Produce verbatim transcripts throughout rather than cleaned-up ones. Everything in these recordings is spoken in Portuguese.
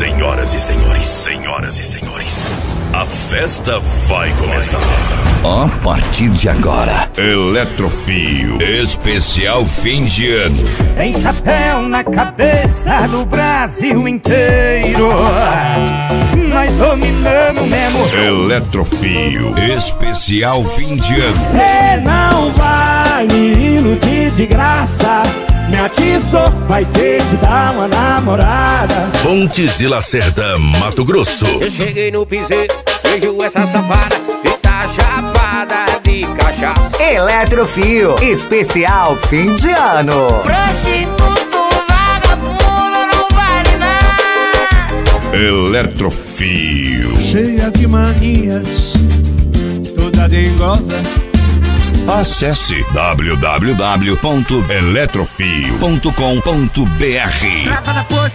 Senhoras e senhores, senhoras e senhores, a festa vai começar. A partir de agora, Eletrofio especial fim de ano. Tem chapéu na cabeça do Brasil inteiro, nós dominamos mesmo. Eletrofio especial fim de ano. Cê não vai me iludir de graça, me atiçou, vai ter que dar uma namorada. Pontes e Lacerda, Mato Grosso. Eu cheguei no piseiro, vejo essa safada e tá chapada de cachaça. Eletrofio especial fim de ano. Prostituto, vagabundo, não vale nada. Eletrofio. Cheia de manias, toda dengosa. Acesse w w w ponto eletrofio ponto com ponto b r. Trava na pose,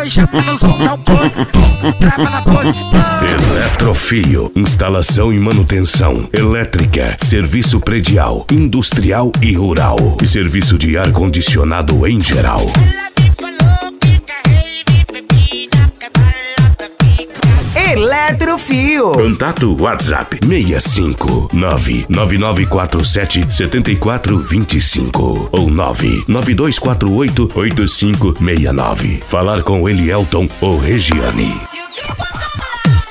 oi, chapa no sol, não pose. Trava na pose, oi. Eletrofio, instalação e manutenção elétrica, serviço predial, industrial e rural e serviço de ar-condicionado em geral. Eletrofio. Contato WhatsApp seis cinco nove nove nove quatro sete sete quatro dois cinco ou nove nove dois quatro oito oito cinco seis nove. Falar com Elielton ou Regiane.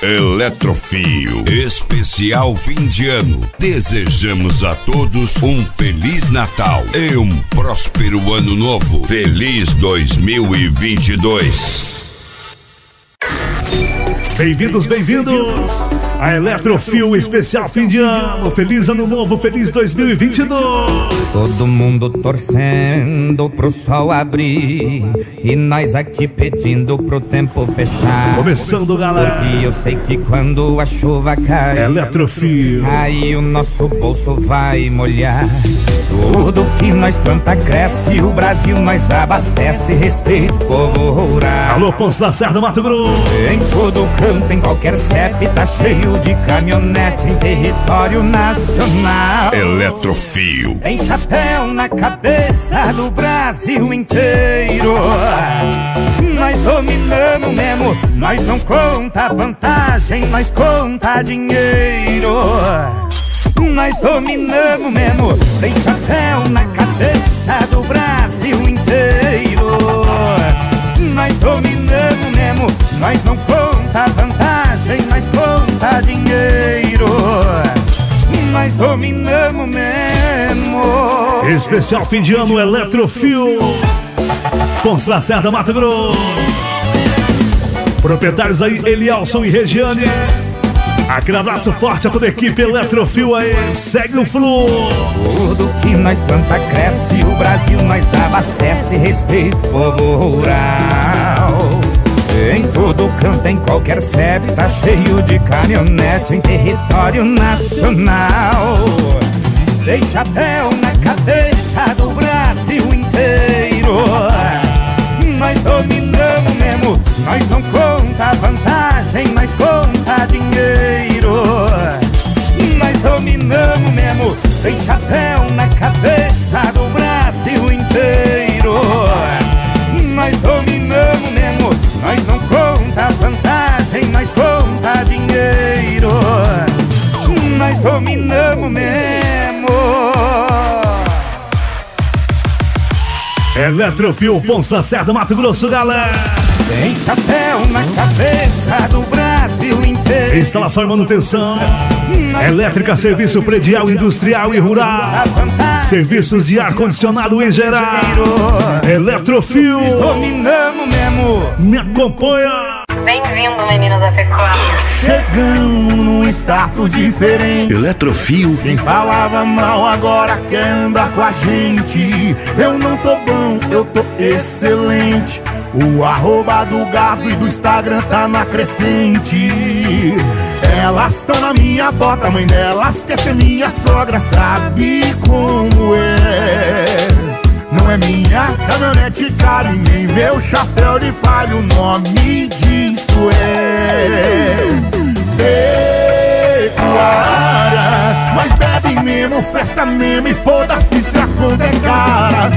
Eletrofio especial fim de ano. Desejamos a todos um feliz Natal e um próspero ano novo. Feliz dois mil e vinte e dois. Bem-vindos, bem-vindos a Eletrofio especial fim de ano. Feliz ano novo, feliz dois mil e vinte e dois. Todo mundo torcendo pro sol abrir e nós aqui pedindo pro tempo fechar. Começando, galera. Porque eu sei que quando a chuva cai, Eletrofio, aí o nosso bolso vai molhar. Tudo que nós planta cresce, o Brasil nós abastece. Respeito o povo rural. Alô, Pontes Lacerda, Mato Grosso. Em todo canto, em qualquer C E P, tá cheio de caminhonete em território nacional. Eletrofio. Tem chapéu na cabeça do Brasil inteiro, nós dominamos mesmo. Nós não conta vantagem, nós conta dinheiro. Nós dominamos mesmo. Tem chapéu na cabeça do Brasil inteiro, nós dominamos mesmo. Nós não conta vantagem, nós conta dinheiro. Nós dominamos mesmo. Especial fim de ano, Eletrofio, Pontes Lacerda, Mato Grosso. Proprietários aí, Elielson e Regiane. Aquele abraço forte a toda a equipe Eletrofio aí, segue o fluxo. Tudo que nós planta cresce, o Brasil nós abastece, respeito o povo rural. Em todo canto, em qualquer C E P, tá cheio de caminhonete em território nacional. Tem chapéu na cabeça do Brasil inteiro, nós dominamos mesmo. Nós não conta vantagem, nós conta dinheiro. Nós dominamos mesmo. Tem chapéu na cabeça do Brasil inteiro, nós dominamos mesmo. Nós não conta vantagem, nós conta dinheiro. Nós dominamos mesmo. Eletrofio, Pontes Lacerda, Mato Grosso, galera. Tem chapéu na cabeça do Brasil inteiro. Instalação e manutenção elétrica, serviço predial, industrial e rural, serviços de ar-condicionado em geral. Eletrofio. Dominamos mesmo. Me acompanha. Bem-vindo, menino da Fecoa. Chegamos num status diferente. Eletrofio. Quem falava mal agora quer andar com a gente. Eu não tô bom, eu tô excelente. O arroba do Gato e do Instagram tá na crescente. Elas tão na minha bota, a mãe delas quer ser minha sogra, sabe como é. Não é minha caminhonete cara e nem meu chapéu de palha, o nome disso é pecuária. Mas bebe mesmo, festa mesmo e foda-se se a conta é cara.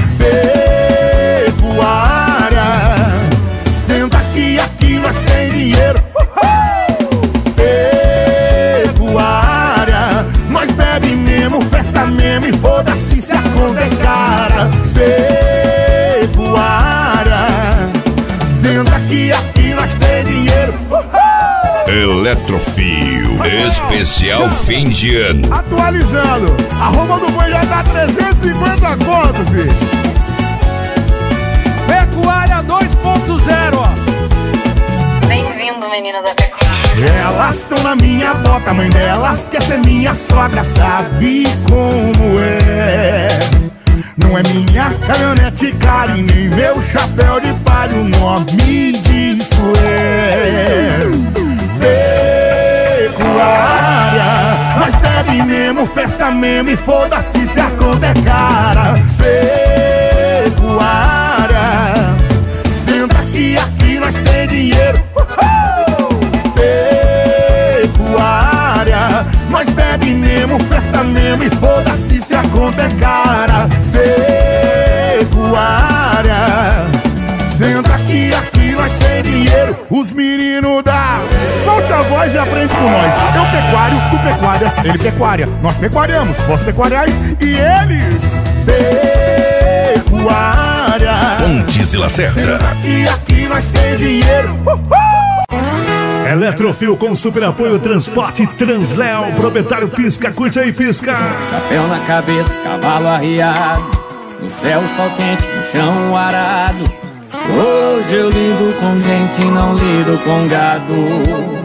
Pecuária, senta aqui, aqui dinheiro. Bebo a área, nós bebe mesmo, festa mesmo e foda-se se a conta é cara. Bebo a área, senta que aqui nós tem dinheiro. Eletrofio, especial fim de ano. Atualizando, a roupa do banho já dá trezentos e cinquenta conto, filho. Pecuária dois ponto zero. Bem-vindo, menina da pecuária. Elas estão na minha bota, a mãe delas quer ser minha sogra, sabe como é. Não é minha caminhonete cara e nem meu chapéu de palha, o nome disso é pecuária. Nós bebe mesmo, festa mesmo e foda-se se a conta é cara. Pecuária, senta que aqui nós tem dinheiro. Pecuária, nós bebe mesmo, festa mesmo e foda-se se a conta é cara. Pecuária, senta que aqui nós tem dinheiro. Os meninos da solte a voz e aprende com nós. Eu pecuário, tu pecuárias, ele pecuária. Nós pecuariamos, vós pecuariais e eles pecuária. Pontes e Lacerda. Senta que aqui nós tem dinheiro. Uhul! Eletrofio com super apoio Transporte Transléo. Proprietário pisca, curte aí pisca. Chapéu na cabeça, cavalo arriado. No céu sol quente, no chão arado. Hoje eu lido com gente, não lido com gado.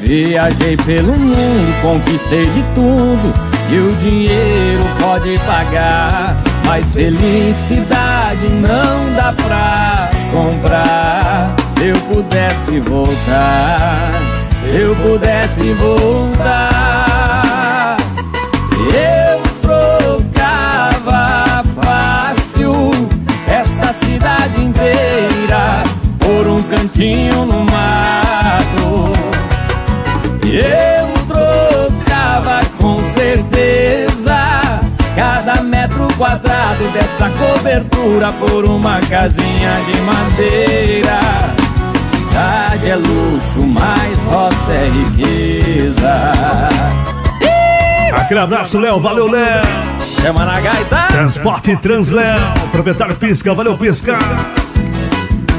Viajei pelo mundo, conquistei de tudo, e o dinheiro pode pagar, mas felicidade não dá pra comprar. Se eu pudesse voltar, se eu pudesse voltar, eu trocava fácil essa cidade inteira por um cantinho no mato. Eu trocava com certeza cada metro quadrado dessa cobertura por uma casinha de madeira. Cidade é luxo, mas roça é riqueza. Aquele abraço, Léo, valeu, Léo. Chama na gaita. Transporte Transléo, proprietário pisca, valeu pisca.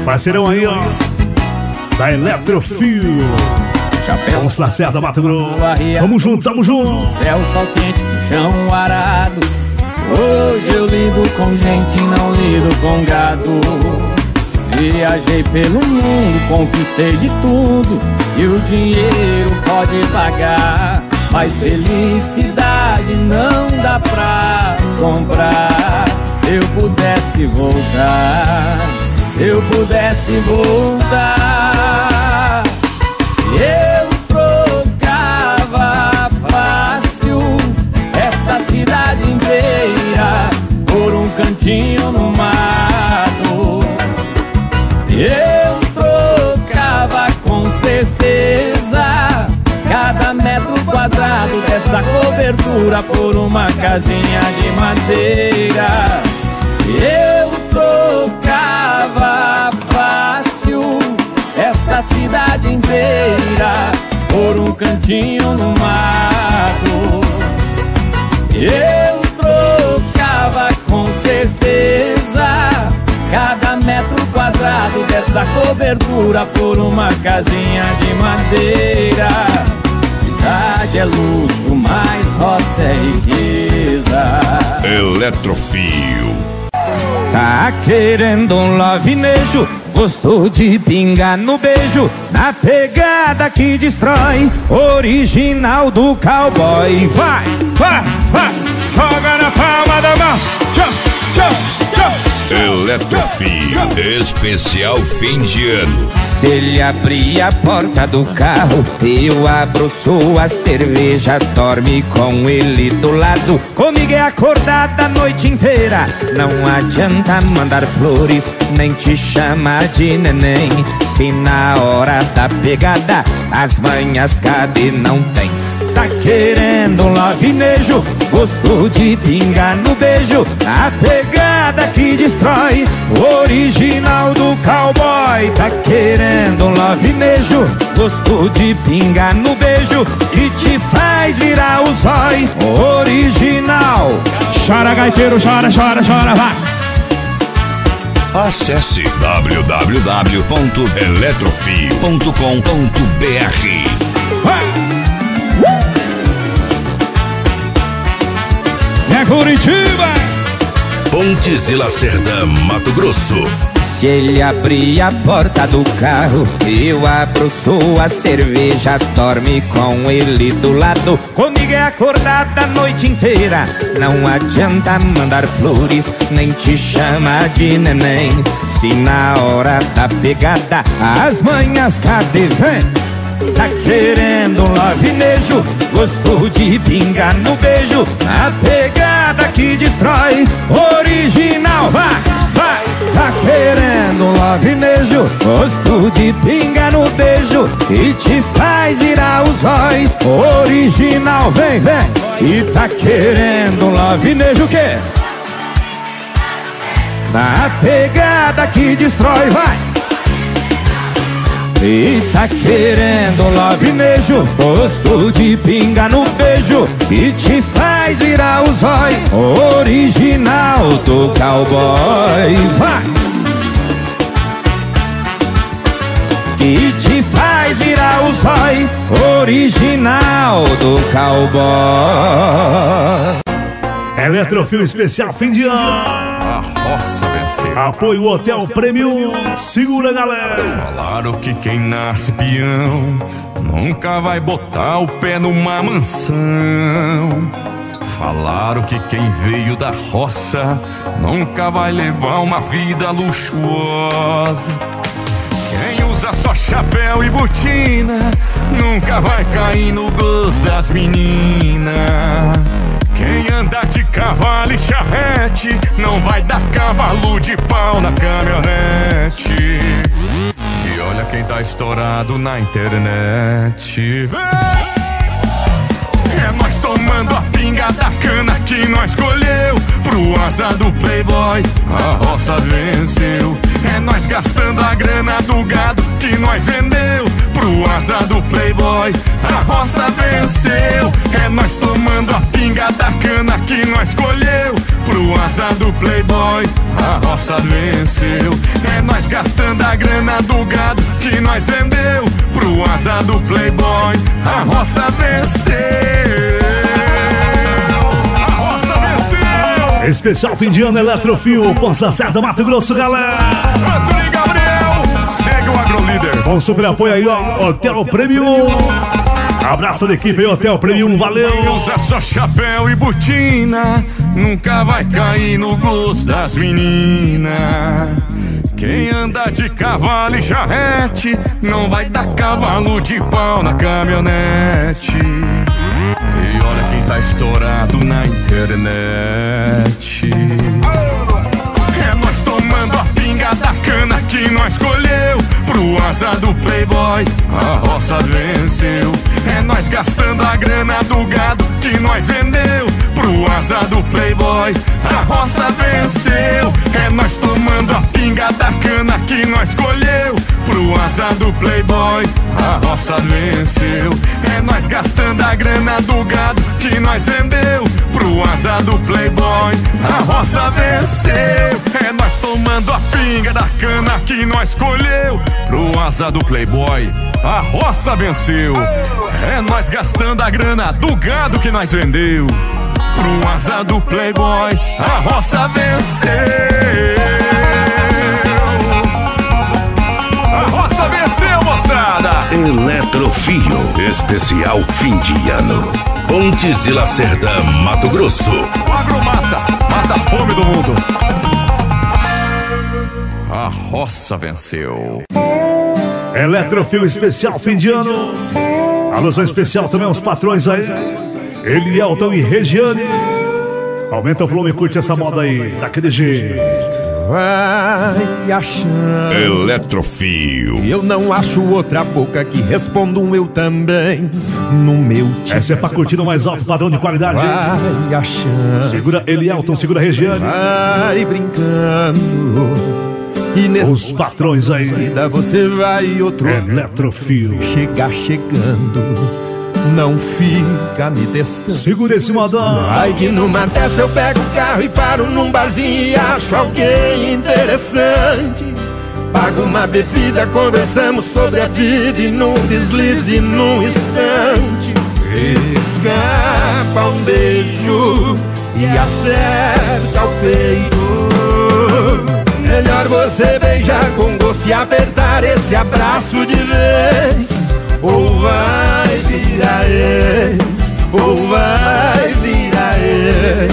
Parceirão aí, ó, da Eletrofio. Vamos lá, Lacerda, Mato Grosso. Tamo junto, tamo junto. Céu, sol quente, chão arado. Hoje eu lido com gente, não lido com gado. Viajei pelo mundo, conquistei de tudo, e o dinheiro pode pagar, mas felicidade não dá pra comprar. Se eu pudesse voltar, se eu pudesse voltar, eu trocava fácil essa cidade inteira por um cantinho no mato. Eu trocava com certeza cada metro quadrado dessa cobertura por uma casinha de madeira. Eu trocava fácil essa cidade inteira por um cantinho no mato. Eu trocava com certeza cada metro quadrado dessa cobertura por uma casinha de madeira. Cidade é luxo, mas roça é riqueza. Eletrofio. Tá querendo um lavinejo, gostou de pingar no beijo, na pegada que destrói, original do cowboy. Vai, vai, vai, joga na palma da mão. Tchau, tchau, tchau. Eletrofio, especial fim de ano. Se ele abrir a porta do carro, eu abro sua cerveja, dorme com ele do lado. Comigo é acordada a noite inteira, não adianta mandar flores, nem te chamar de neném. Se na hora da pegada, as manhas cabe não tem. Tá querendo um lavinejo, gosto de pingar no beijo, a pegada nada que destrói. O original do cowboy tá querendo um lavinejo, gosto de pinga no beijo que te faz virar o zói. O original. Chora gaiteiro, chora, chora, chora, vai. Acesse w w w ponto eletrofio ponto com ponto b r. É Curitiba! Pontes e Lacerda, Mato Grosso. Se ele abrir a porta do carro, eu abro sua cerveja, dorme com ele do lado. Comigo é acordada a noite inteira, não adianta mandar flores, nem te chama de neném. Se na hora da pegada, as manhas cadê vem? Tá querendo um lavinejo, gosto de pinga no beijo, a pegada que destrói. Original, vai, vai. Tá querendo um lavinejo, gosto de pinga no beijo que te faz virar o zói. Original, vem, vem. E tá querendo um lavinejo, o quê? A pegada que destrói, vai. E tá querendo lavinejo, gosto de pinga no beijo que te faz virar o zói. Original do cowboy, vai. Que te faz virar o zói. Original do cowboy. Eletrofil especial fim de ano. A roça venceu. Apoio Hotel Premium. Segura, galera. Falaram que quem nasce peão nunca vai botar o pé numa mansão. Falaram que quem veio da roça nunca vai levar uma vida luxuosa. Quem usa só chapéu e botina nunca vai cair no gosto das meninas. Quem anda de cavalo e charrete não vai dar cavalo de pau na caminhonete. E olha quem tá estourado na internet. É nós tomando a pinga da cana que nós colheu. Pro asa do playboy a roça venceu. É nós gastando a grana do gado que nós vendeu. Pro asa do playboy a roça venceu. É nós tomando a pinga da cana que nós colheu. Pro asa do playboy a roça venceu. É nós gastando a grana do gado que nós vendeu. Pro asa do playboy a roça venceu. A roça venceu. Especial fim de ano Eletrofio, Pontes Lacerda, Mato Grosso, galera. Com super apoio aí, ó, Hotel Premium. Abraço da equipe aí, Hotel Premium, valeu. Quem usa só chapéu e botina nunca vai cair no gosto das meninas. Quem anda de cavalo e charrete não vai dar cavalo de pau na caminhonete. E olha quem tá estourado na internet. É nós tomando a pinga da cana que nós colheu. Pro asa do playboy a roça venceu. É nós gastando a grana do gado que nós vendeu. Pro asa do playboy a roça venceu. É nós tomando a pinga da cana que nós colheu. Pro asa do playboy a roça venceu. É nós gastando a grana do gado que nós vendeu. Pro asa do playboy a roça venceu. É nós tomando a pinga da cana que nós colheu. Pro asa do playboy a roça venceu. É nós gastando a grana do gado que nós vendeu. Pro asa do playboy a roça venceu. A roça venceu, moçada. Eletrofio especial fim de ano. Pontes e Lacerda, Mato Grosso. O agro mata, mata a fome do mundo. A roça venceu. Eletrofio especial fim de ano. Alusão especial também aos patrões aí, Elielton e Regiane. Aumenta o volume e curte essa moda aí, daquele jeito. Vai achando Eletrofio. Eu não acho outra boca que responda um eu também. no meu time. Essa é pra curtir o mais alto padrão de qualidade. Vai achando. Segura Elielton, segura Regiane. Vai brincando. E nesse os patrões aí. Você vai outro Eletrofio. Chegar chegando. Não fica me testando. Segura esse modão. Vai que numa dessa eu pego o carro e paro num barzinho e acho alguém interessante. Pago uma bebida, conversamos sobre a vida e num deslize, num instante escapa um beijo e acerta o peito. Melhor você beijar com gosto e apertar esse abraço de vez. Ou vai virar ex, ou vai virar ex.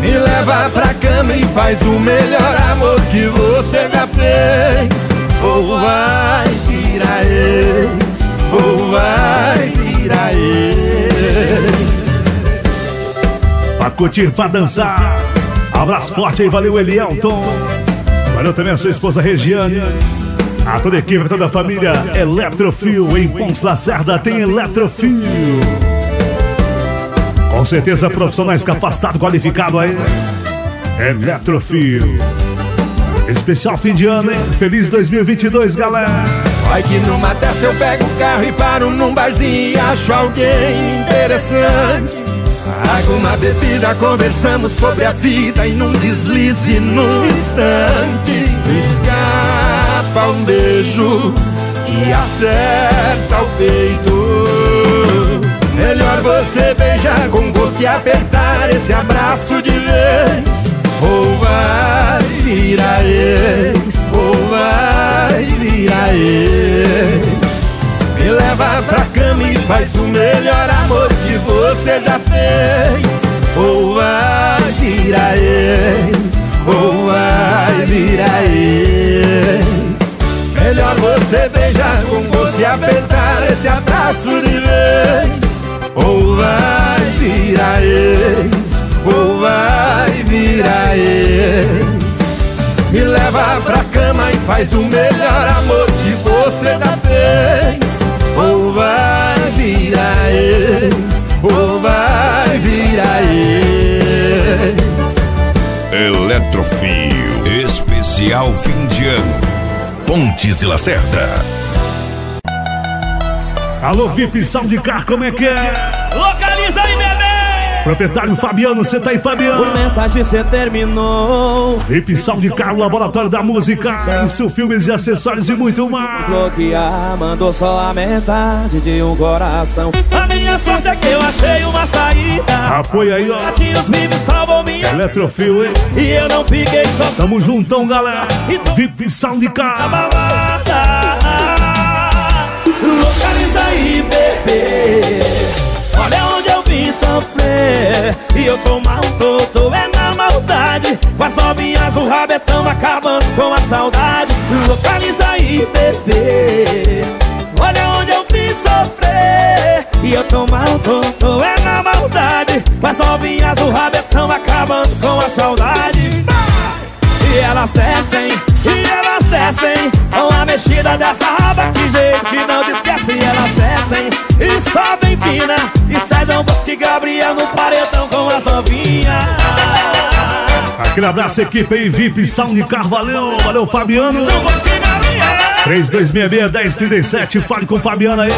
Me leva pra cama e faz o melhor amor que você já fez. Ou vai virar ex, ou vai virar ex. Pra curtir, pra dançar. Abraço forte aí, valeu Elielton. Valeu também a sua esposa Regiane. A toda a equipe, toda a família Eletrofio, em Pontes Lacerda tem Eletrofio. Com certeza profissionais capacitados, qualificados aí. Eletrofio. Especial fim de ano, hein? Feliz dois mil e vinte e dois, galera. Vai que numa dessa eu pego o carro e paro num barzinho e acho alguém interessante. Pago uma bebida, conversamos sobre a vida e num deslize, num instante escapa um beijo e acerta o peito. Melhor você beijar com gosto e apertar esse abraço de vez. Ou vai virar ex, ou vai virar ex. Me leva pra cama e faz o melhor amor que você já fez. Ou vai virar ex, ou vai virar ex. Melhor você beijar com gosto e apertar esse abraço de vez. Ou vai virar ex, ou vai virar ex. Me leva pra cama e faz o melhor amor que você já fez. Ou vai virar ex, ou vai virar ex. Eletrofio, especial fim de ano. Pontes e Lacerda. Alô, V I P Soundcar, como é que é? Localiza aí, bebê! Proprietário Fabiano, você tá aí, Fabiano? O mensagem você terminou. V I P Soundcar, o laboratório da música. Em seus filmes e acessórios e muito mais. Bloquear, mandou só a metade de um coração. A minha sorte é que eu achei uma saída. Apoia aí, ó. Gatinhos vivos salvam minha. Eletrofio, hein? E eu não fiquei só. Tamo juntão, galera. V I P Soundcar. Localiza aí, bebê. Olha onde eu vim sofrer. E eu tô mal, tô, tô é na maldade. Com as novinhas o rabetão acabando com a saudade. Localiza aí, bebê. Olha onde eu vim sofrer. E eu tô mal, tô, tô é na maldade. Com as novinhas o rabetão acabando com a saudade. E elas descem, e elas descem, com a mexida dessa raba, que jeito que não te esquece. E elas descem, e sobem pina, e sai Dom Bosco e Gabriel no paredão com as novinhas. Aquele abraço, equipe aí, V I P Soundcar, valeu, valeu Fabiano. Três dois seis seis, um zero três sete, fale com o Fabiano aí,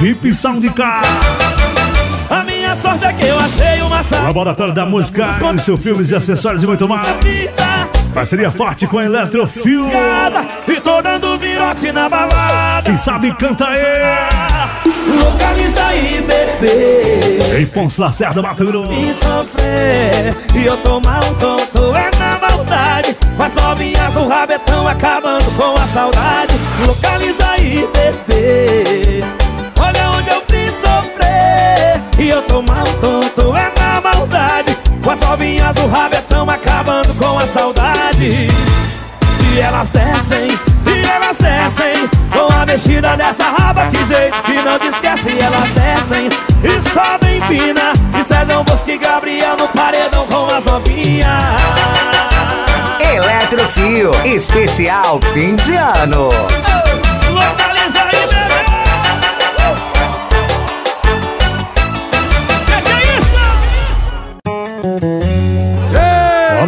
V I P Soundcar. A minha sorte é que eu achei uma sala. Laboratório da música, em seus filmes e acessórios e muito mais. Parceria forte com Eletrofio. E tô dando virote na balada. Quem sabe canta aí. Localiza aí, bebê. Em Pontes Lacerda, Mato Grosso. E sofrer. E eu tô mal, tô, tô é na maldade. Com as novinhas o rabetão acabando com a saudade. Localiza aí, bebê. Olha onde eu vim sofrer. E eu tô mal, tô, tô é na maldade. Com as novinhas o rabetão acabando com a saudade. E elas descem, e elas descem, com a mexida dessa raba, que jeito que não te esquece. E elas descem, e sobem pina, e sai Dom Bosco e Gabriel no paredão com as novinhas. Eletrofio, especial fim de ano. Oh, localiza aí, bebê.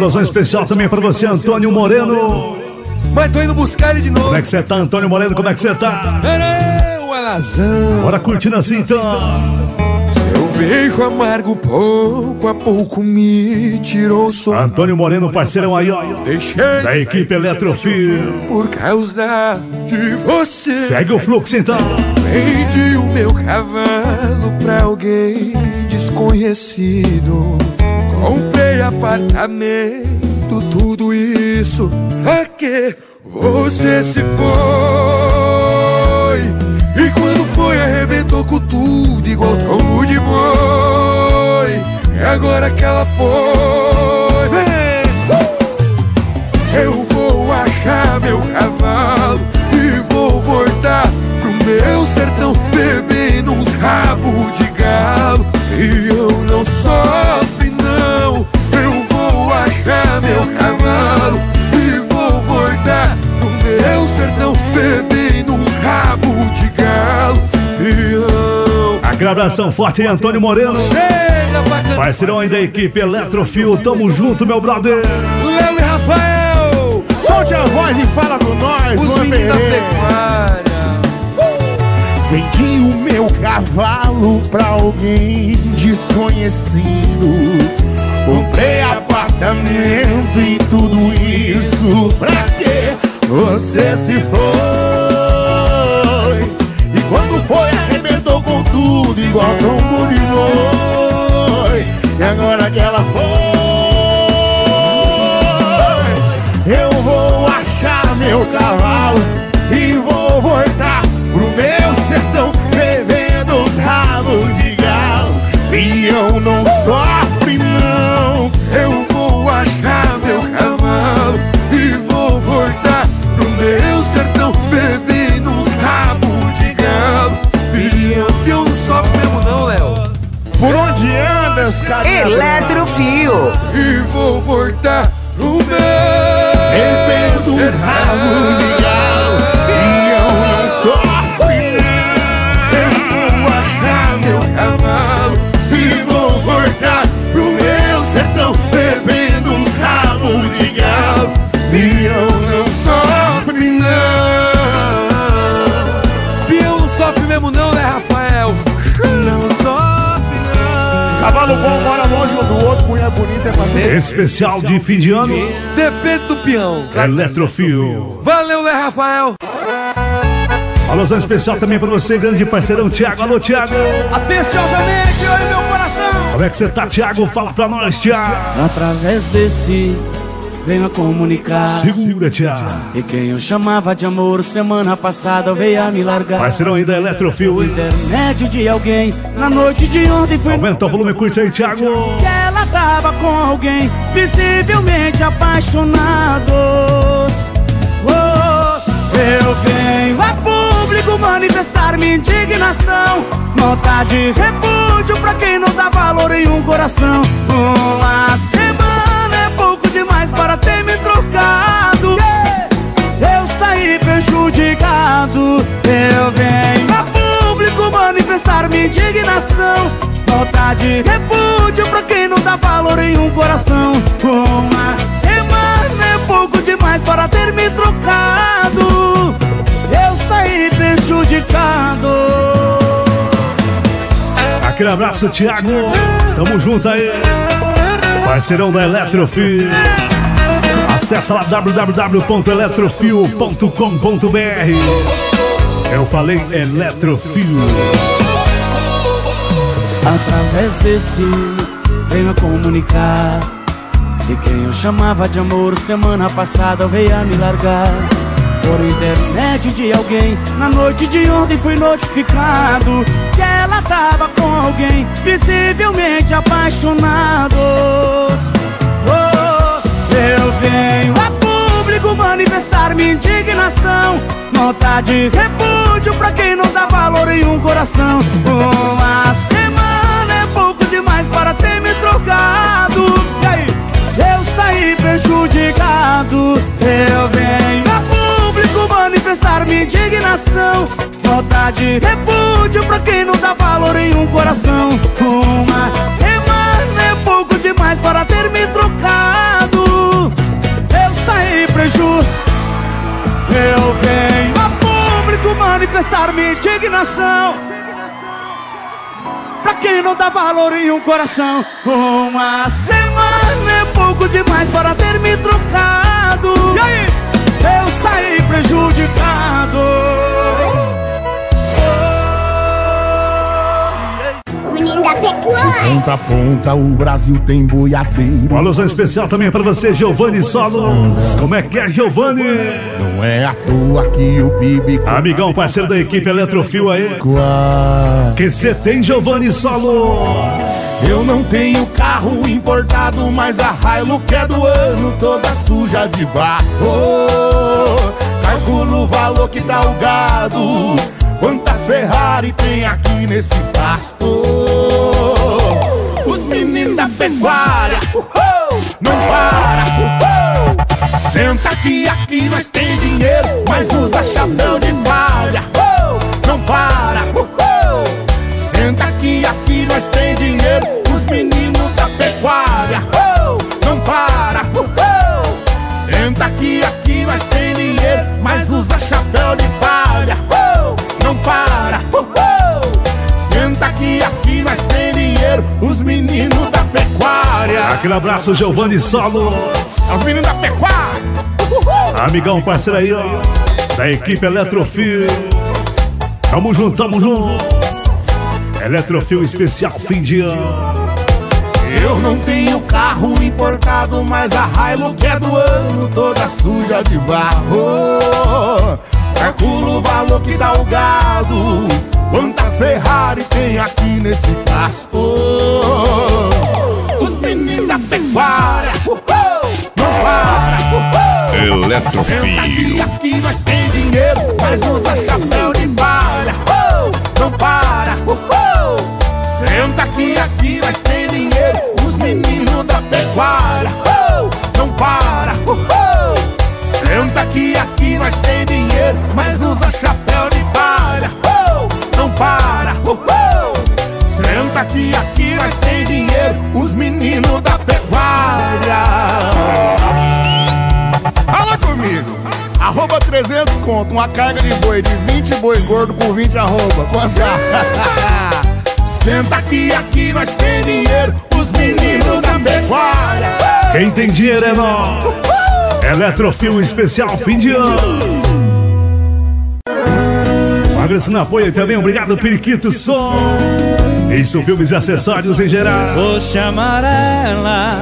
Alusão especial também pra você, Antônio Moreno. Mas tô indo buscar ele de novo. Como é que você tá, Antônio Moreno? Como é que você tá? Bora curtindo assim então. Seu beijo amargo pouco a pouco me tirou só. Antônio Moreno, parceirão aí, ó, da equipe Eletrofil. Por causa de você. Segue o fluxo então. Vendi o meu cavalo pra alguém desconhecido. Comprei apartamento, tudo isso pra que você se foi. E quando foi arrebentou com tudo igual trombo de boi. E agora que ela foi, hey! Eu vou achar meu cavalo e vou voltar pro meu sertão, bebendo uns rabos de galo. E eu não sofro. Meu cavalo e vou voltar no meu sertão, bebendo uns rabos de galo. E eu... Abração forte aí, Antônio Moreno. Parceirão aí da equipe Eletrofil. Tamo junto, meu brother. Léo e Rafael, solte a voz e fala com nós. Os meninos da pecuária. Vendi o meu cavalo pra alguém desconhecido. Comprei apartamento e tudo isso pra que você se foi. E quando foi arrebentou com tudo igual trombo de boi. E agora que ela foi, eu vou achar meu cavalo e vou voltar pro meu sertão, bebendo os rabos de galo. E eu não sofro não. Eu vou achar meu cavalo e vou voltar no meu sertão, bebendo uns rabos de galo. E eu não sofro mesmo não, Léo. Por onde andas, carinha? Eletrofio. E vou voltar no meu sertão, bebendo uns rabos de galo. E eu não sofro não. Eu vou achar meu cavalo e vou voltar no meu sertão, bebendo uns rabos de galo. E eu não sofre não. E eu não sofre mesmo não, né, Rafael? Não sofre não. Cavalo bom mora longe um do outro, mulher bonita é pra ter. Especial de fim de ano. Depende do peão. Eletrofio. Valeu, né, Rafael? Alusão especial também pra você, grande parceirão Thiago. Alô, Thiago. Atenciosamente, olha meu coração. Como é que você tá, Thiago? Fala pra nós, Thiago. Através desse, venho a comunicar. Segura, Thiago. E quem eu chamava de amor, semana passada veio a me largar. Parceirão ainda, Eletrofil, hein? Intermédio de alguém, na noite de ontem foi... Aumenta o volume, curte aí, Thiago. Que ela tava com alguém, visivelmente apaixonados. Oh, eu venho a público manifestar minha indignação. Nota de repúdio pra quem não dá valor em um coração. Uma semana é pouco demais para ter me trocado. Eu saí prejudicado. Eu venho a público manifestar minha indignação. Nota de repúdio pra quem não dá valor em um coração. Uma semana é pouco demais para ter me trocado. Eu saí prejudicado. Aquele abraço, Thiago. Tamo junto aí, parceirão da Eletrofil. Acessa lá w w w ponto eletrofil ponto com ponto b r. Eu falei Eletrofil. Através desse venho a comunicar. E quem eu chamava de amor semana passada veio a me largar. Por intermédio de alguém, na noite de ontem fui notificado que ela tava com alguém, visivelmente apaixonados. Oh, eu venho a público manifestar minha indignação. Nota de repúdio pra quem não dá valor em um coração. Uma semana é pouco demais para ter me trocado. E aí? Eu saí prejudicado. Eu venho a público manifestar minha indignação. Nota de repúdio pra quem não dá valor em um coração. Uma semana é pouco demais para ter me trocado. peito eu venho a público manifestar minha indignação pra quem não dá valor em um coração. Uma semana é pouco demais para ter me trocado, e aí? Eu saí prejudicado. De ponta a ponta o Brasil tem boiadeiro. Uma alusão especial também pra você, Giovanni Solos. Como é que é, Giovanni? Não é à toa que o Bibi... Amigão, parceiro da equipe Eletrofio aí. Que cê tem, Giovanni Solos? Eu não tenho carro importado, mas a Hilux é do ano, toda suja de barro. Calculo o valor que tá o gado, quantas Ferrari tem aqui nesse pasto. Os meninos da pecuária uhul, não para uhul. Senta que aqui nós tem dinheiro, mas usa chapéu de palha uhul, não para uhul. Senta que aqui nós tem dinheiro, os meninos da pecuária uhul, não para uhul. Senta que aqui nós tem dinheiro, mas usa chapéu de palha uhul, não para, oh, oh. Senta que aqui nós tem dinheiro, os meninos da pecuária. Aquele abraço, Giovanni Solo. Os meninos da pecuária uh, uh. Amigão, parceiro aí, ó, da equipe Eletrofio. Tamo junto, tamo junto. Eletrofio especial, fim de ano. Eu não tenho carro importado, mas a Hilux é do ano, toda suja de barro. Calculo o valor que dá o gado, quantas Ferrari tem aqui nesse pasto. Os meninos da pecuária uhul, não para uhul. Eletrofio. Aqui nós tem dinheiro, mas usa chapéu de palha uhul, não para uhul. Senta que aqui nós tem dinheiro, os meninos da pecuária oh, não para oh, oh. Senta que aqui nós tem dinheiro, mas usa chapéu de palha oh, não para oh, oh. Senta que aqui nós tem dinheiro, os meninos da pecuária. Fala comigo, arroba trezentos conto, uma carga de boi de vinte boi gordo por vinte arroba. Quanto é? Senta que aqui nós tem dinheiro, os meninos da pecuária. Quem tem dinheiro é nós. Eletrofio especial, fim de ano. Agradecendo o apoio também, obrigado Periquito Som. Isso, filmes e acessórios em geral. Vou chamar ela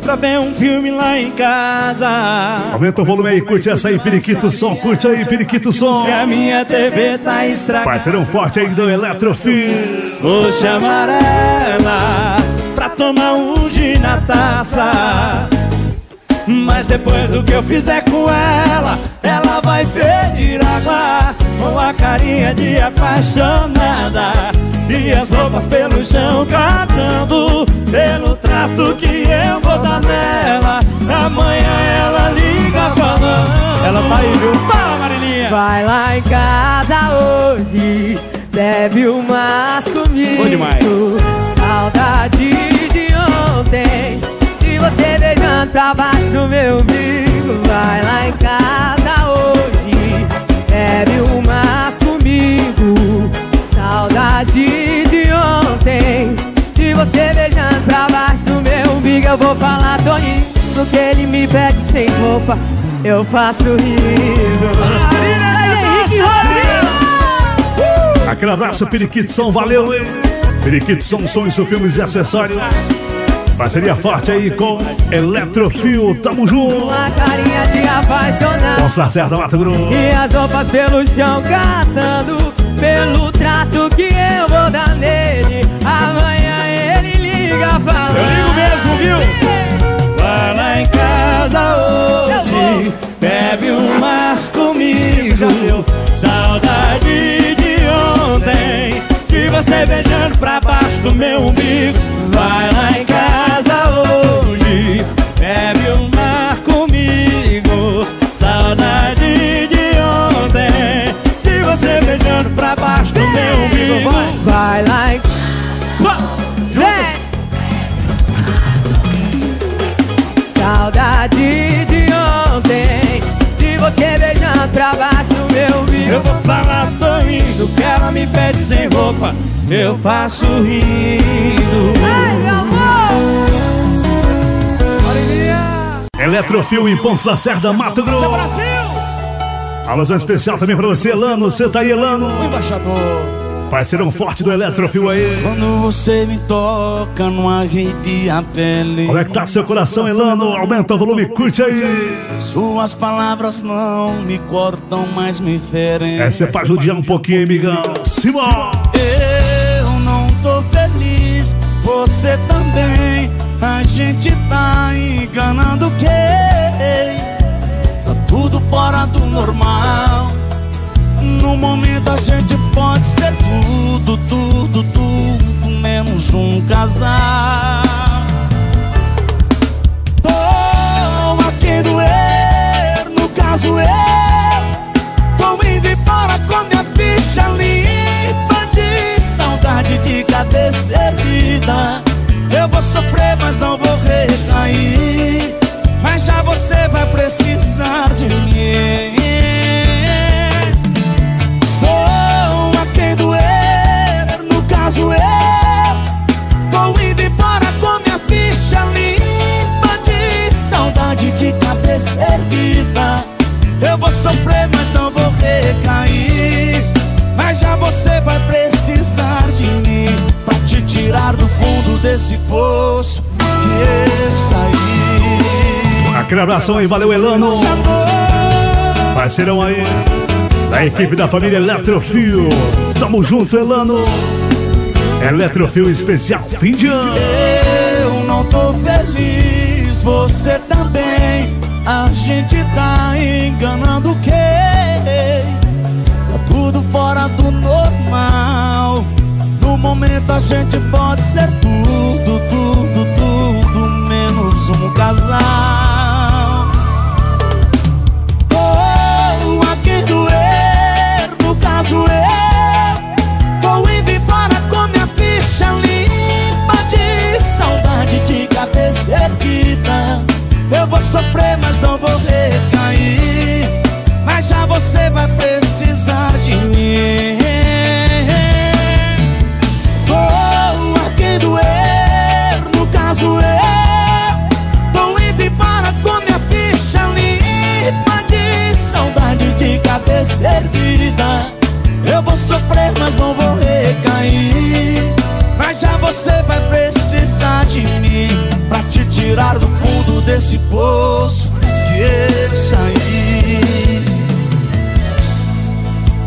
pra ver um filme lá em casa. Aumenta o volume aí, curte essa aí, Periquito Som. Curte aí, Periquito Som. Se a minha T V tá estragada. Parceirão forte aí do Eletrofim. Vou chamar ela pra tomar um gin na taça, mas depois do que eu fizer com ela, ela vai pedir água, com a carinha de apaixonada e as roupas pelo chão cantando, pelo trato que eu vou dar nela. Amanhã ela liga falando. Ela tá aí, viu? Fala, Marilinha. Vai lá em casa hoje, bebe umas comigo. Foi demais. Saudade de ontem, de você beijando pra baixo do meu umbigo. Vai lá em casa hoje, bebe umas comigo. Saudade de ontem, de você beijando pra baixo do meu umbigo. Eu vou falar, tô rindo, que ele me pede sem roupa, eu faço rindo. Aquele abraço, Periquito Som, valeu. Periquito Som, sonhos, filmes e acessórios. Parceria forte aí com Eletrofio, tamo junto. Uma carinha de apaixonado, Nossa Lacerda, Mato Grosso. E as roupas pelo chão cantando, pelo trato que eu vou dar nele. Amanhã ele liga falando. Eu ligo mesmo, viu? Vai lá em casa hoje, bebe umas comigo. Saudade de ontem, de você beijando pra baixo do meu umbigo. Vai lá em casa hoje, bebe um mar comigo. Saudade de ontem, de você beijando pra baixo do meu umbigo. Vai lá em casa. Saudade de ontem, Eu vou falar, tô rindo, que ela me pede sem roupa, eu faço rindo. Ai, meu amor! Eletrofil em Pontes Lacerda, Mato Grosso. Alusão especial também pra você, Elano. Você tá aí, Elano? Parceirão forte do Eletrofil aí. Quando você me toca, não arrepia a pele. Como é que tá seu coração, Elano? Aumenta o volume, curte aí. Suas palavras não me cortam, mas me ferem. Essa é pra judiar um pouquinho, amigão. Simão! Eu não tô feliz, você também. A gente tá enganando quem? Tá tudo fora do normal. No momento a gente pode ser tudo, tudo, tudo menos um casal. Tô a quem doer, no caso eu. Tô indo embora com minha ficha limpa de saudade de cabeça erguida. Eu vou sofrer, mas não vou recair. Mas já você vai precisar de mim. Tô indo embora com minha ficha limpa de saudade de cabeça erguida. Eu vou sofrer, mas não vou recair. Mas já você vai precisar de mim pra te tirar do fundo desse poço que eu saí. Aquele abração aí, valeu, Elano. Parceirão aí da equipe da família Eletrofil. Tamo junto, Elano. Eletrofil especial, fim de ano. Eu não tô feliz, você também. A gente tá enganando quem? Tá tudo fora do normal. No momento a gente pode ser tudo, tudo, tudo menos um casal. Tô a quem doer, no caso eu. De cabeça erguida, eu vou sofrer, mas não vou recair. Mas já você vai precisar de mim. Tô a quem doer, no caso eu. Tô indo embora com minha ficha limpa de saudade de cabeça erguida. Eu vou sofrer, mas não vou recair. Mas já você vai precisar de mim pra te tirar do fundo desse poço que eu saí.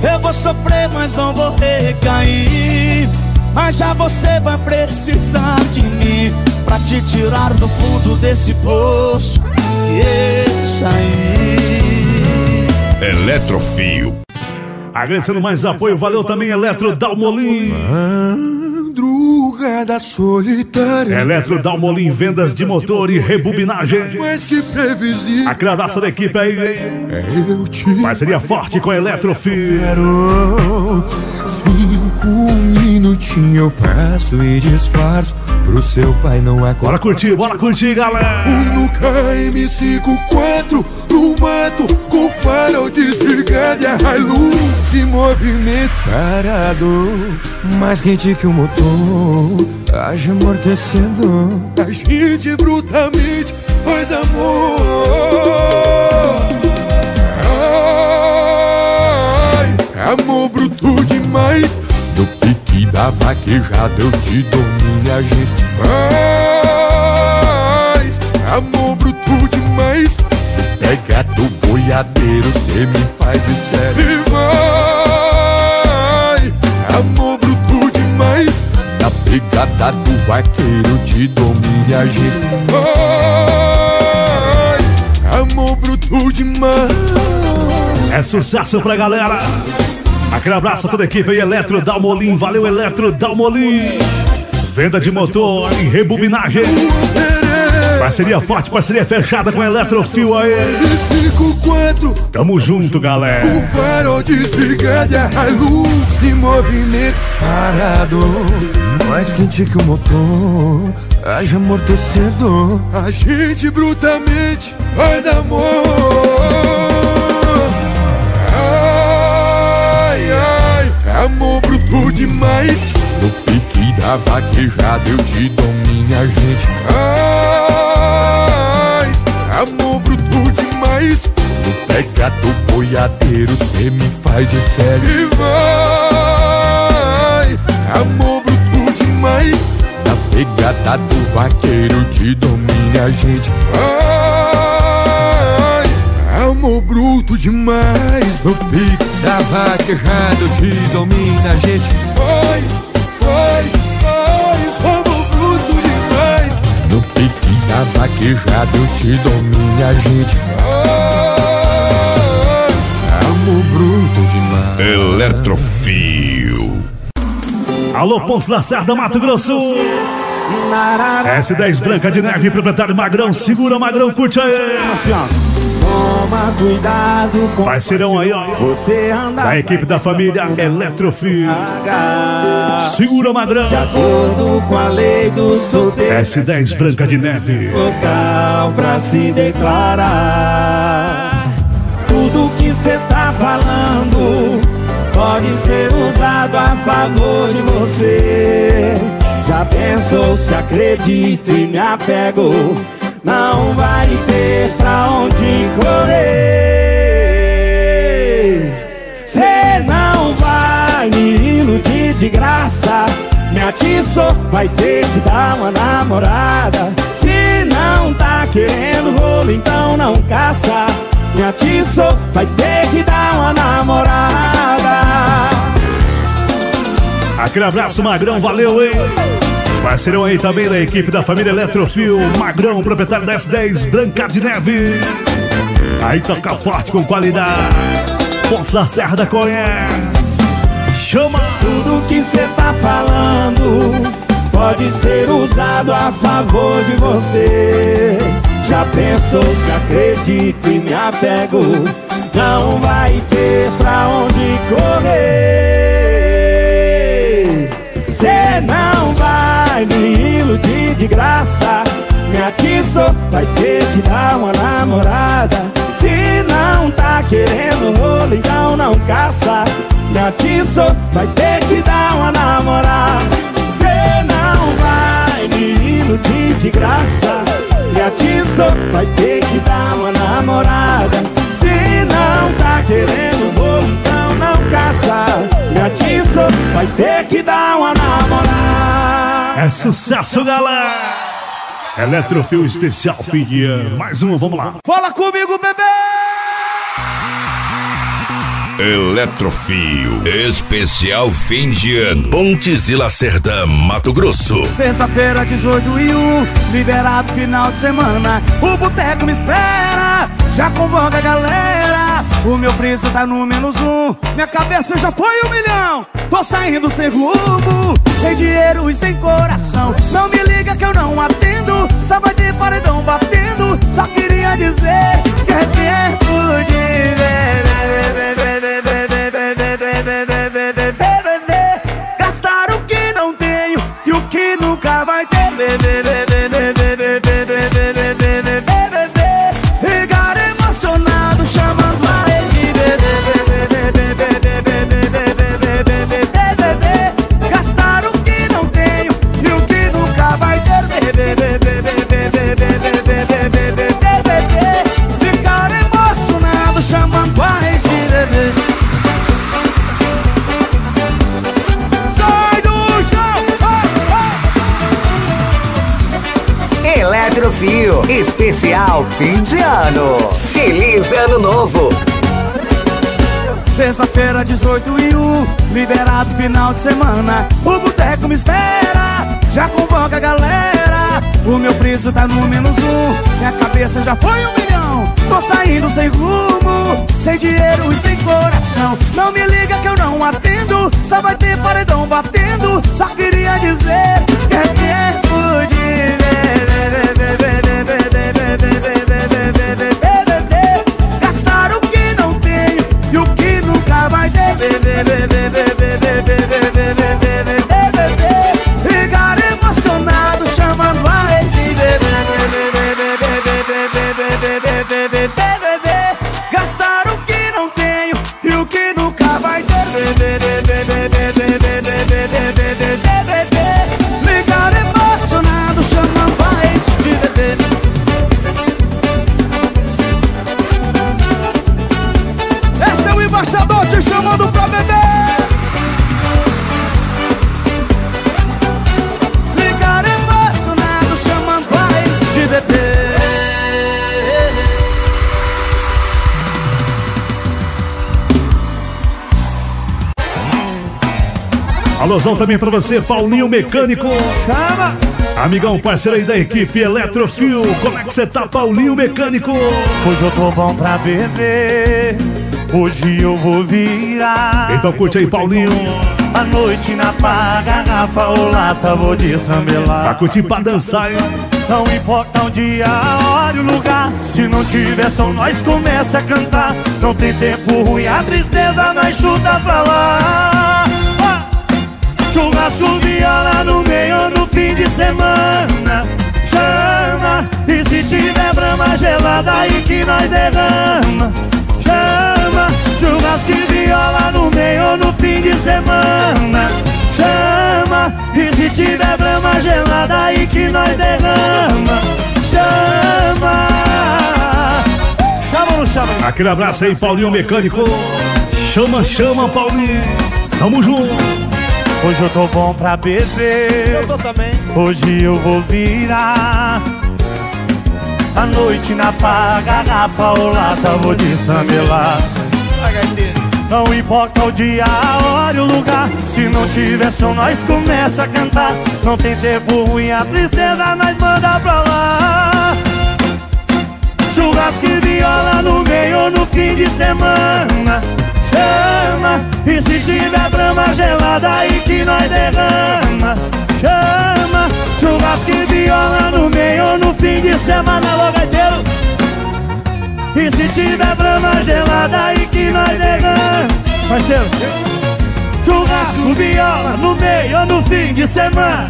Eu vou sofrer, mas não vou recair. Mas já você vai precisar de mim pra te tirar do fundo desse poço que eu saí. Eletrofio. Agradecendo mais apoio, valeu também, Eletro Dalmolin. Madrugada solitária. Eletro Dalmolin, vendas de motor e rebobinagem. Mas que previsível. A cravaça da equipe aí, hein? Parceria forte com Eletrofil. Cinco minutinhos eu passo e disfarço pro seu pai não acordar. Bora curtir, bora curtir, galera. Um K M cinquenta e quatro no mato com farol desligado e a Hilux em movimento parado. Mais quente que o motor, age amortecendo. A gente brutamente faz amor. Ai, amor bruto demais. No pique da vaquejada eu te domino e a gente faz amor bruto demais. Pega do boiadeiro, cê me faz de sério. E vai, amor bruto demais. Na pegada do vaqueiro te domino e a gente faz amor bruto demais. É sucesso pra galera. Aquele abraço a toda a equipe aí, Eletro Dalmolin. Valeu, Eletro Dalmolin. Venda de motor e rebobinagem. Parceria forte, parceria fechada com Eletrofil aí. Tamo junto, galera. O farol desligado e a Hilux em movimento parado. Mais quente que o motor, haja amortecedor. A gente brutamente faz amor. demais. No pique da vaquejada eu te dou minha gente. Mas, amor bruto demais. No pega do boiadeiro cê me faz de sério. E vai, amor bruto demais. Na pegada do vaqueiro eu te dou minha gente. Amor bruto demais. No pique da vaca errada eu te domina a gente. Faz, faz, faz. Amor bruto demais. No pique da vaca errada eu te domina a gente. Faz, amor bruto demais. Eletrofio. Alô, Pontes Lacerda, Mato Grosso. S dez Branca de Neve, proprietário Magrão. Segura, Magrão, curte aí. Toma cuidado com parceirão aí, ó. Você anda da equipe da família Eletrofio. Segura, Magrão. De acordo com a lei do solteiro. S dez Branca de Neve. Local pra se declarar. Tudo que cê tá falando pode ser usado a favor de você. Já pensou, se acredito e me apego. Não vai ter pra onde correr. Cê não vai me iludir de graça. Me atiçou, vai ter que dar uma namorada. Se não tá querendo rolo, então não caça. Me atiçou, vai ter que dar uma namorada. Aquele abraço, Magrão, valeu, hein? Parceirão aí também da equipe da família Eletrofio, Magrão, proprietário da S dez, Branca de Neve. Aí toca forte com qualidade. Pontes Lacerda conhece. Chama! Tudo que cê tá falando pode ser usado a favor de você. Já pensou, se acredito e me apego. Não vai ter pra onde correr. Cê não vai me iludir de graça. Me atiçou, vai ter que dar uma namorada. Se não tá querendo rolo, então não caça. Me atiçou, vai ter que dar uma namorada. Cê não vai me iludir de graça. Me atiçou, vai ter que dar uma namorada. Se não tá querendo rolo, então não caça. Me atiçou, vai ter que dar uma namorada. É sucesso, galera! Eletrofio especial, fim de ano. Mais uma, vamos lá. Fala comigo, bebê! Eletrofio especial, fim de ano. Pontes e Lacerda, Mato Grosso. Sexta-feira, dezoito e um, liberado final de semana. O boteco me espera, já convoca a galera. O meu preço tá no menos um, minha cabeça já foi um milhão. Tô saindo sem rumo, sem dinheiro e sem coração. Não me liga que eu não atendo, só vai ter paredão batendo. Só queria dizer que é tempo de beber. Gastar o que não tenho e o que nunca vai ter. Ficar emocionado chamando a ficar emocionado chamando a regime. Sai do chão! Eletrofio especial fim de ano. Feliz ano novo. Sexta-feira, dezoito e um, liberado final de semana. O boteco me espera, já convoca a galera. O meu preço tá no menos um, minha cabeça já foi um milhão. Tô saindo sem rumo, sem dinheiro e sem coração. Não me liga que eu não atendo, só vai ter paredão batendo. Só queria dizer que é tempo de gastar o que não tenho e o que nunca vai ter. Ficar emocionado chamando a gastar o que não tenho e o que nunca vai ter. Alusão também pra você, Paulinho Mecânico. Chama! Amigão, parceiro aí da equipe Eletrofil. Como é que você tá, Paulinho Mecânico? Hoje eu tô bom pra beber, hoje eu vou virar. Então curte aí, Paulinho. A noite na pá, garrafa ou lata, vou destrambelar. Pra curtir, pra dançar, hein? Não importa o dia, a hora e o lugar, se não tiver som, nós começa a cantar. Não tem tempo ruim, a tristeza nós chuta pra lá. Churrasco, viola no meio do fim de semana. Chama, e se tiver brama gelada aí que nós derrama. Chama, churrasco e viola no meio do fim de semana. Chama, e se tiver brama gelada aí que nós derrama. Chama. Chama no chama. Aquele abraço aí, Paulinho Mecânico. Chama, chama, Paulinho. Tamo junto. Hoje eu tô bom pra beber, eu tô também. Hoje eu vou virar. A noite na pá, garrafa ou lata, vou destrambelar. Não importa o dia, a hora e o lugar, se não tiver som, nós começa a cantar. Não tem tempo ruim, a tristeza nós manda pra lá. Churrasco e viola no meio no fim de semana. Chama, e se tiver brama gelada aí que nós derrama. Chama, churrasco e viola no meio no fim de semana, logo inteiro. E se tiver brama gelada aí que nós derrama. Parceiro, churrasco, viola no meio no fim de semana.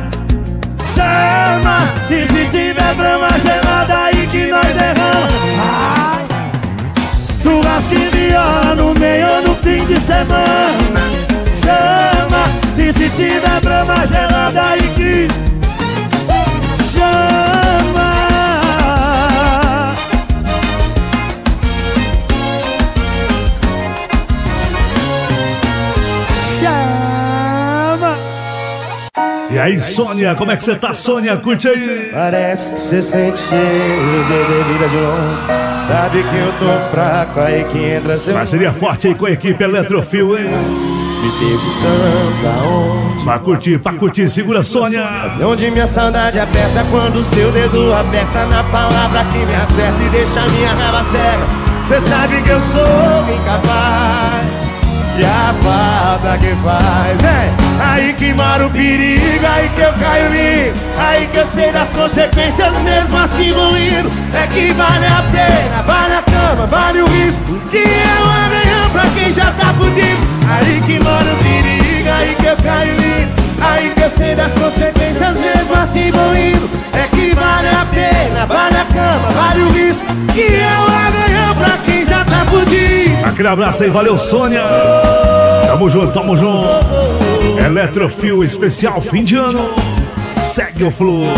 Chama, e se tiver brama gelada aí que nós derrama. Ah. Churrasco e viola no meio no fim de semana. Chama, e se tiver brama gelada aí que chama. Chama. E aí, Sônia, como é que você tá, Sônia? Curte aí. Parece que você sente cheiro de bebida de longe. Sabe que eu tô fraco, aí que entra seu... Parceria forte aí com a equipe Eletrofil, hein? Me teve tanta... Pra curtir, pra curtir, segura, Sônia! Sabe onde minha saudade aperta quando seu dedo aperta na palavra que me acerta e deixa minha raba cega. Cê sabe que eu sou incapaz e a falta que faz, hein? Aí que mora o perigo, aí que eu caio lindo, aí que eu sei das consequências mesmo assim vou indo. É que vale a pena, vale a cama, vale o risco que eu amanhã pra quem já tá fudido. Aí que mora o perigo, aí que eu caio lindo, aí que eu sei das consequências mesmo assim vou indo. É que vale a pena, vale a cama, vale o risco que eu amanhã pra quem já tá fudido. Aquele abraço aí, valeu, Sônia. Tamo junto, tamo junto. Eletrofil especial fim de ano. Segue o fluxo.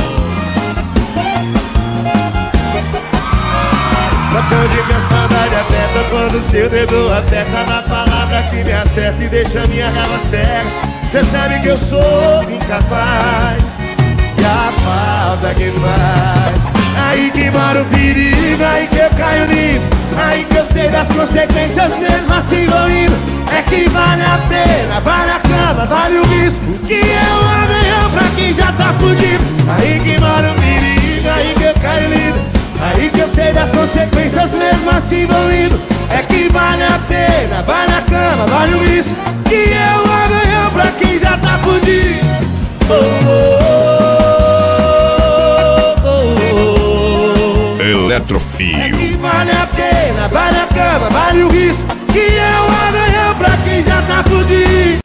Sabe onde minha saudade aperta quando seu dedo aperta na palavra que me acerta e deixa minha raba cega. Cê sabe que eu sou incapaz e a falta que faz. Aí que mora o perigo, aí que eu caio lindo, aí que eu sei das consequências mesmo assim vou indo. É que vale a pena, vale a cama, vale o risco que eu amanhã pra quem já tá fudido. Aí que mora o perigo, aí que eu caio lindo, aí que eu sei das consequências mesmo assim vou indo. É que vale a pena, vale a cama, vale o risco que eu amanhã pra quem já tá fudido. Oh, oh, oh, oh, oh. Eletrofio. É que vale a pena, vale a cama, vale o risco que eu amanhã pra quem já tá fudido.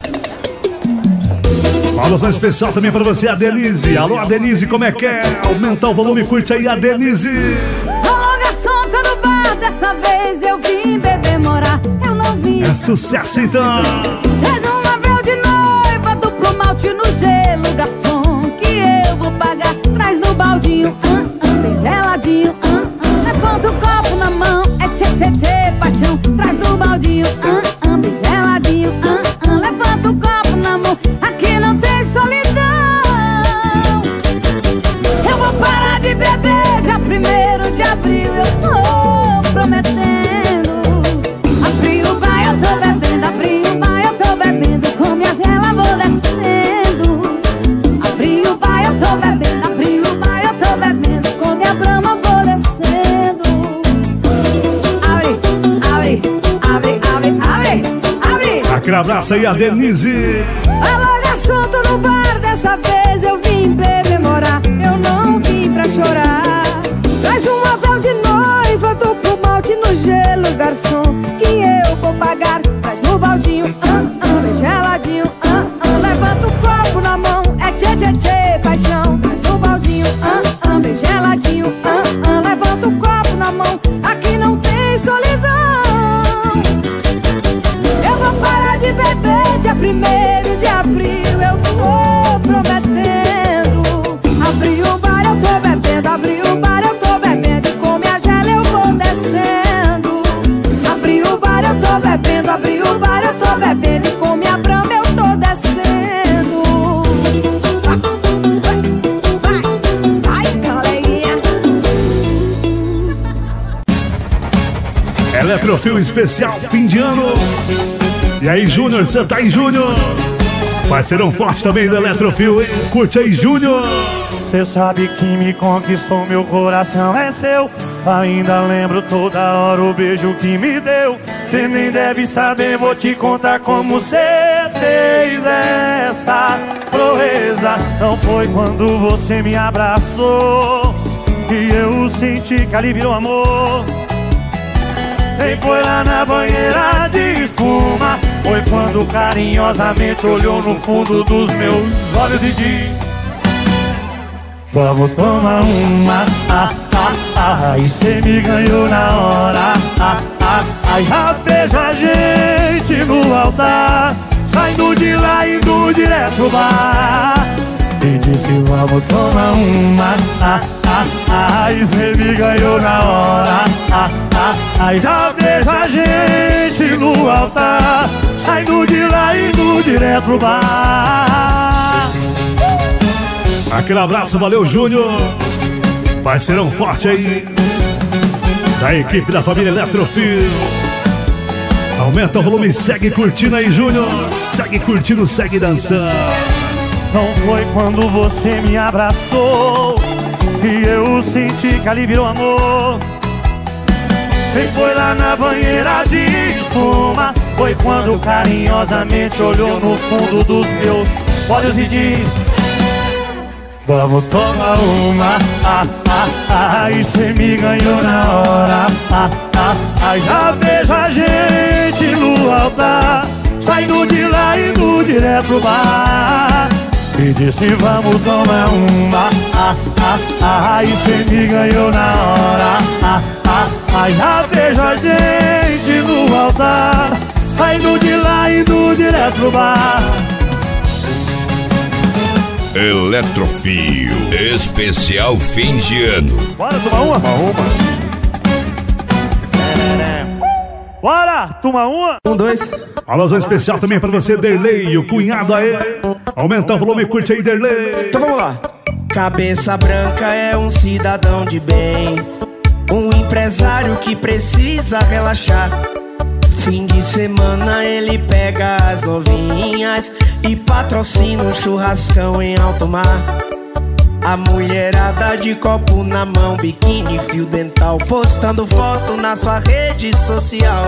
Uma alusão especial também pra você, a Denise. Alô, a Denise, como é que é? Aumentar o volume, curte aí, a Denise. Alô, garçom, tá no bar, dessa vez eu vim beber morar. Eu não vim. É sucesso então. Traz um avião de noiva, duplo malte no gelo, garçom, que eu vou pagar. Traz no baldinho, ah, ah, bem geladinho, ah, ah. Levanta o copo na mão, é tchê, tchê, tchê, paixão. Traz no baldinho, ah, ah, bem geladinho, ah, ah. Levanta o copo na mão, aqui não tem solidão. Eu vou parar de beber dia primeiro de abril, eu tô prometendo. Abril vai, eu tô bebendo, abril vai, eu tô bebendo. Com minha gela vou descer. abraça aí a Denise. Alô, assunto no bar, dessa vez eu vim comemorar, eu não vim pra chorar. Traz um aval de noiva, tô com malte no gelo, garçom, que eu vou pagar. Mas no baldinho, ah, ah, bem geladinho, ah, ah, levanta o copo na mão, é tchê, tchê, tchê, paixão. Mas no baldinho, ah, ah, bem geladinho, ah, ah, levanta o copo na mão, aqui não tem solidão. Eu vou parar de beber dia primeiro de abril, eu tô prometendo. Abri o bar, eu tô bebendo, abri o bar, eu tô bebendo, e com minha gela eu vou descendo. Abri o bar, eu tô bebendo, abri o bar, eu tô bebendo, e com minha brama eu tô descendo. Vai, vai, vai, coleguinha. Eletrofil especial, fim de ano. E aí, Júnior, você tá aí, Júnior? Parceirão forte também da Eletrofil, hein? Curte aí, Júnior. Cê sabe que me conquistou, meu coração é seu. Ainda lembro toda hora o beijo que me deu. Cê nem deve saber, vou te contar como cê fez essa proeza. Não foi quando você me abraçou que eu senti que ali virou amor. Nem foi lá na banheira de espuma, foi quando carinhosamente olhou no fundo dos meus olhos e disse: vamos tomar uma, ah, ah, ah. E cê me ganhou na hora, ah, ah, ah. Já vejo a gente no altar, saindo de lá e indo direto pro bar. E disse: vamos tomar uma, ah, ah, ah. E cê me ganhou na hora, ah, ah, ah. Já vejo a gente no altar, saindo de lá e indo direto pro bar. Aquele abraço, valeu, Júnior. Parceirão forte aí da equipe da família Eletrofil. Aumenta o volume e segue curtindo aí, Júnior. Segue curtindo, segue dançando. Não foi quando você me abraçou que eu senti que ali virou amor. Nem foi lá na banheira de espuma, foi quando carinhosamente olhou no fundo dos meus olhos e disse: vamos tomar uma, ah, ah, ah. E cê me ganhou na hora, ah, ah, ah. Já vejo a gente no altar, saindo de lá e indo direto pro bar. E disse: vamos tomar uma, ah, ah, ah. E cê me ganhou na hora, ah, ah, ah. Já vejo a gente no altar, saindo de lá e indo direto pro bar. Eletrofio especial fim de ano. Bora tomar uma? Tomar uma. Bora, tomar uma. Um, dois. Alôzão especial também pra você, Derlei, o cunhado aí. Aumenta o volume, curte aí, Derlei. Então vamos lá. Cabeça branca é um cidadão de bem, um empresário que precisa relaxar. Fim de semana ele pega as novinhas e patrocina um churrascão em alto mar. A mulherada de copo na mão, biquíni, fio dental, postando foto na sua rede social.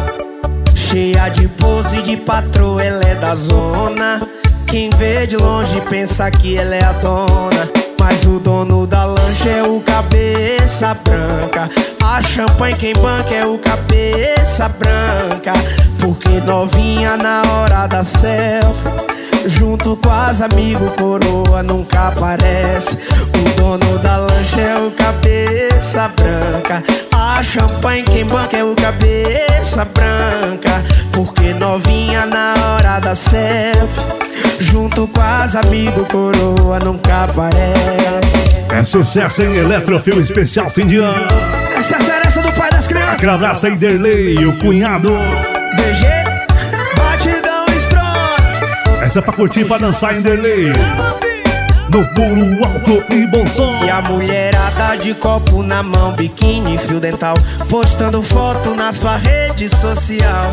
Cheia de pose de patroa, ela é da zona. Quem vê de longe pensa que ela é a dona. Mas o dono da lancha é o cabeça branca. A champanhe quem banca é o cabeça branca. Porque novinha na hora da selfie, junto com as amigos coroa nunca aparece. O dono da lancha é o cabeça branca. A champanhe quem banca é o cabeça branca. Porque novinha na hora da selfie, junto com as amigos coroa nunca aparece. É sucesso em Eletrofil especial fim de ano. Essa é a seresta do pai das crianças. Aquele abraço aí, Derlei, o cunhado. D G, batidão strong. Essa é pra curtir, pra dançar em Derlei. No puro, alto e bom som. Se a mulherada de copo na mão, biquíni, fio dental, postando foto na sua rede social.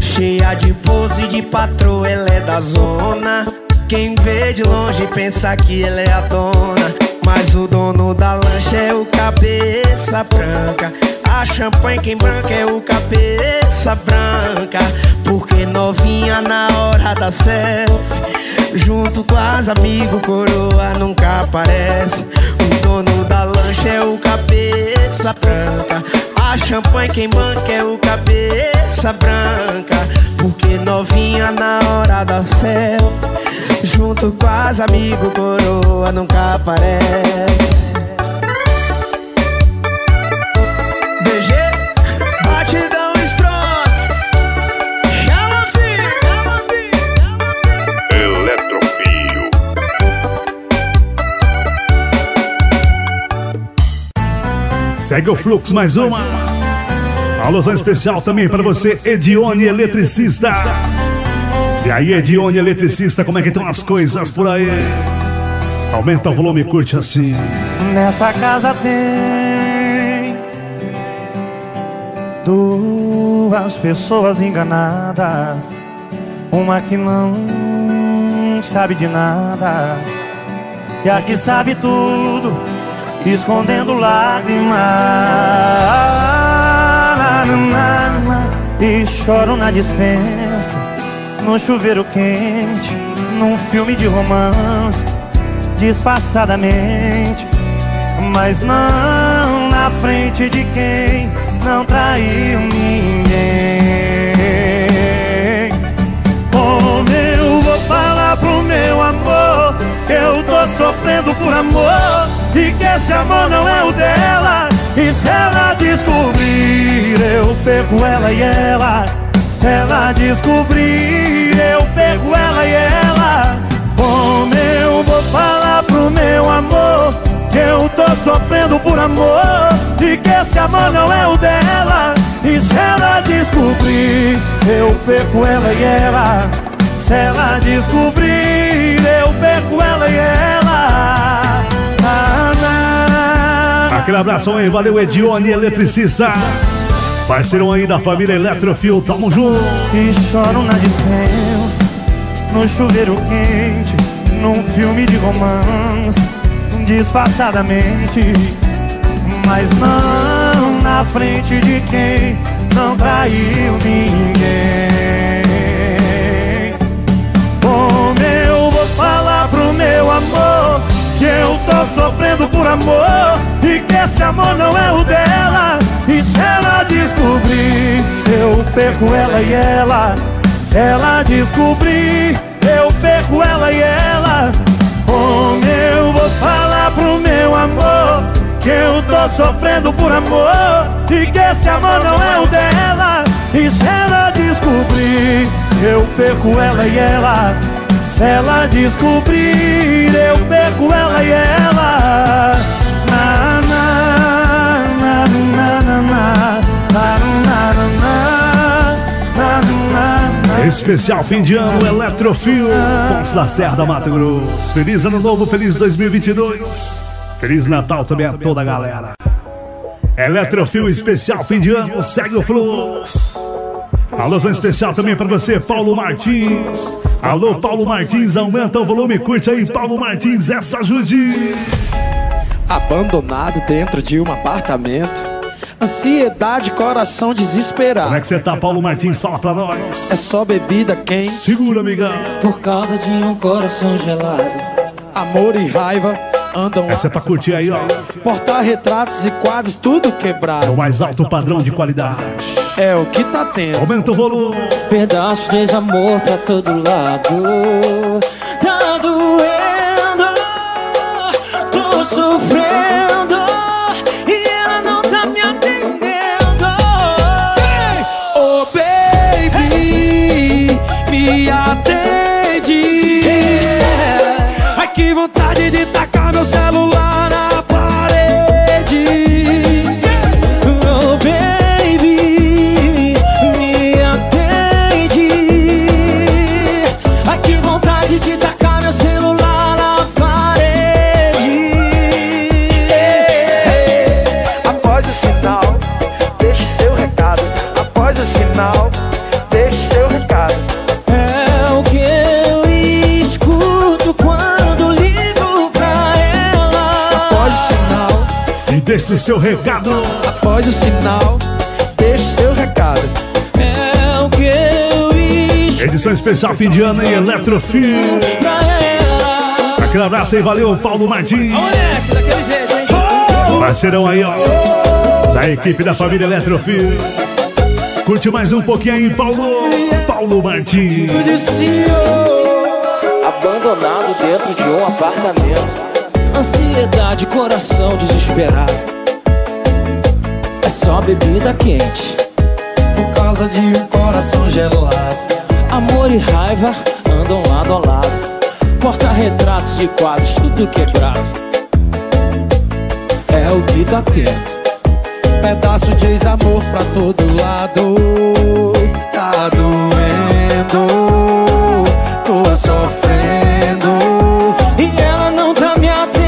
Cheia de pose de patroa, ela é da zona. Quem vê de longe pensa que ela é a dona. Mas o dono dono da lancha é o cabeça branca. A champanhe quem branca é o cabeça branca. Porque novinha na hora da selfie, junto com as amigos, coroa nunca aparece. O dono da lancha é o cabeça branca. A champanhe quem banca é o cabeça branca. Porque novinha na hora da selfie, junto com as amigos, coroa nunca aparece. D G, batidão estrona. Chama filho, chama filho, chama filho. Eletrofio. Segue o fluxo, mais uma. Alusão especial também para você, Edione Eletricista. E aí, Edione Eletricista, como é que estão as coisas por aí? Aumenta o volume e curte assim. Nessa casa tem duas pessoas enganadas, uma que não sabe de nada e a que sabe tudo, escondendo lágrimas. E choram na despensa, num chuveiro quente, num filme de romance, disfarçadamente, mas não na frente de quem não traiu ninguém. Como eu vou falar pro meu amor que eu tô sofrendo por amor e que esse amor não é o dela? E se ela descobrir, eu pego ela e ela. Se ela descobrir, eu pego ela e ela. Como eu vou falar pro meu amor que eu tô sofrendo por amor e que esse amor não é o dela? E se ela descobrir, eu pego ela e ela. Se ela descobrir, eu pego ela e ela. Ah, ah, ah. Aquele abraço aí, valeu, Edione Eletricista, parceirão aí da família Eletrofio, tamo junto. E choram na dispensa, no chuveiro quente, num filme de romance, disfarçadamente, mas não na frente de quem não traiu ninguém. Como eu vou falar pro meu amor que eu tô sofrendo por amor e que esse amor não é o dela? E se ela descobrir, eu perco ela e ela. Se ela descobrir, eu perco ela e ela. Como eu vou falar pro meu amor que eu tô sofrendo por amor e que esse amor não é o dela? E se ela descobrir, eu perco ela e ela. Se ela descobrir, eu perco ela e ela. Na, na, na, na, na, na, na. Especial fim de ano, Eletrofio, Pontes da Serra, Mato Grosso. Feliz ano novo, feliz dois mil e vinte e dois. Feliz Natal também a toda a galera. Eletrofio especial fim de ano, segue o fluxo. Alusão especial também para você, Paulo Martins. Alô, Paulo Martins, aumenta o volume, curte aí, Paulo Martins, essa ajude. Abandonado dentro de um apartamento, ansiedade, coração desesperado. Como é que você tá, Paulo Martins? Fala pra nós. É só bebida quem? Segura, amigão. Por causa de um coração gelado, amor e raiva andam. Essa é pra curtir aí, ó. Portar retratos e quadros tudo quebrado. É o mais alto padrão de qualidade. É o que tá tendo. Aumenta o volume. Pedaço de desamor pra todo lado. Tá doendo, tô sofrendo e ela não tá me atendendo. Oh baby, me atende. Ai que vontade de tacar meu celular na parede. Oh baby, deixe seu recado. É o que eu escuto quando ligo pra ela. Após o sinal, deixe seu recado. Após o sinal, deixe seu recado. É o que eu estou. Edição especial fim de ano em Eletrofil. Aquele abraço aí, valeu, Paulo Martins. Parceirão aí, ó, da equipe da família Eletrofil. Curte mais um pouquinho aí, Paulo. Paulo Martins. Abandonado dentro de um apartamento. Ansiedade, coração desesperado. É só bebida quente por causa de um coração gelado. Amor e raiva andam lado a lado. Porta-retratos e quadros, tudo quebrado. É o que tá tendo. Pedaço de ex-amor pra todo lado. Tá doendo, tô sofrendo. E ela não tá me atendendo.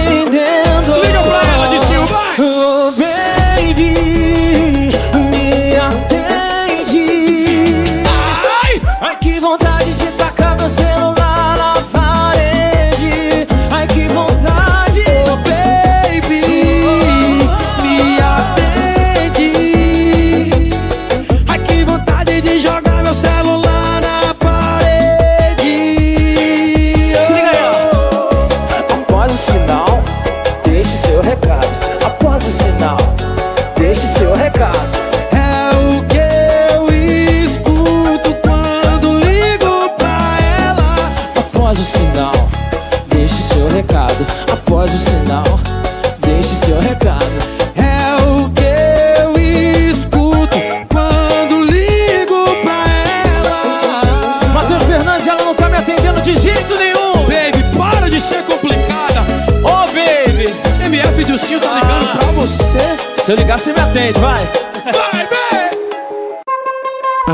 Se eu ligar, você me atende, vai! Vai, vai!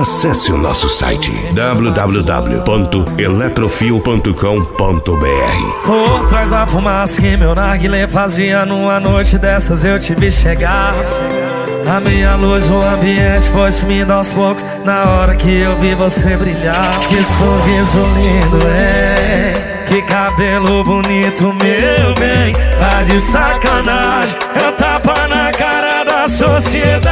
Acesse o nosso site w w w ponto eletrofil ponto com ponto b r. Por trás da fumaça que meu narguilé fazia, numa noite dessas eu te vi chegar. A minha luz, o ambiente foi sumindo aos poucos, na hora que eu vi você brilhar. Que sorriso lindo, é! Que cabelo bonito, meu bem, tá de sacanagem. É tapa na cara da sociedade.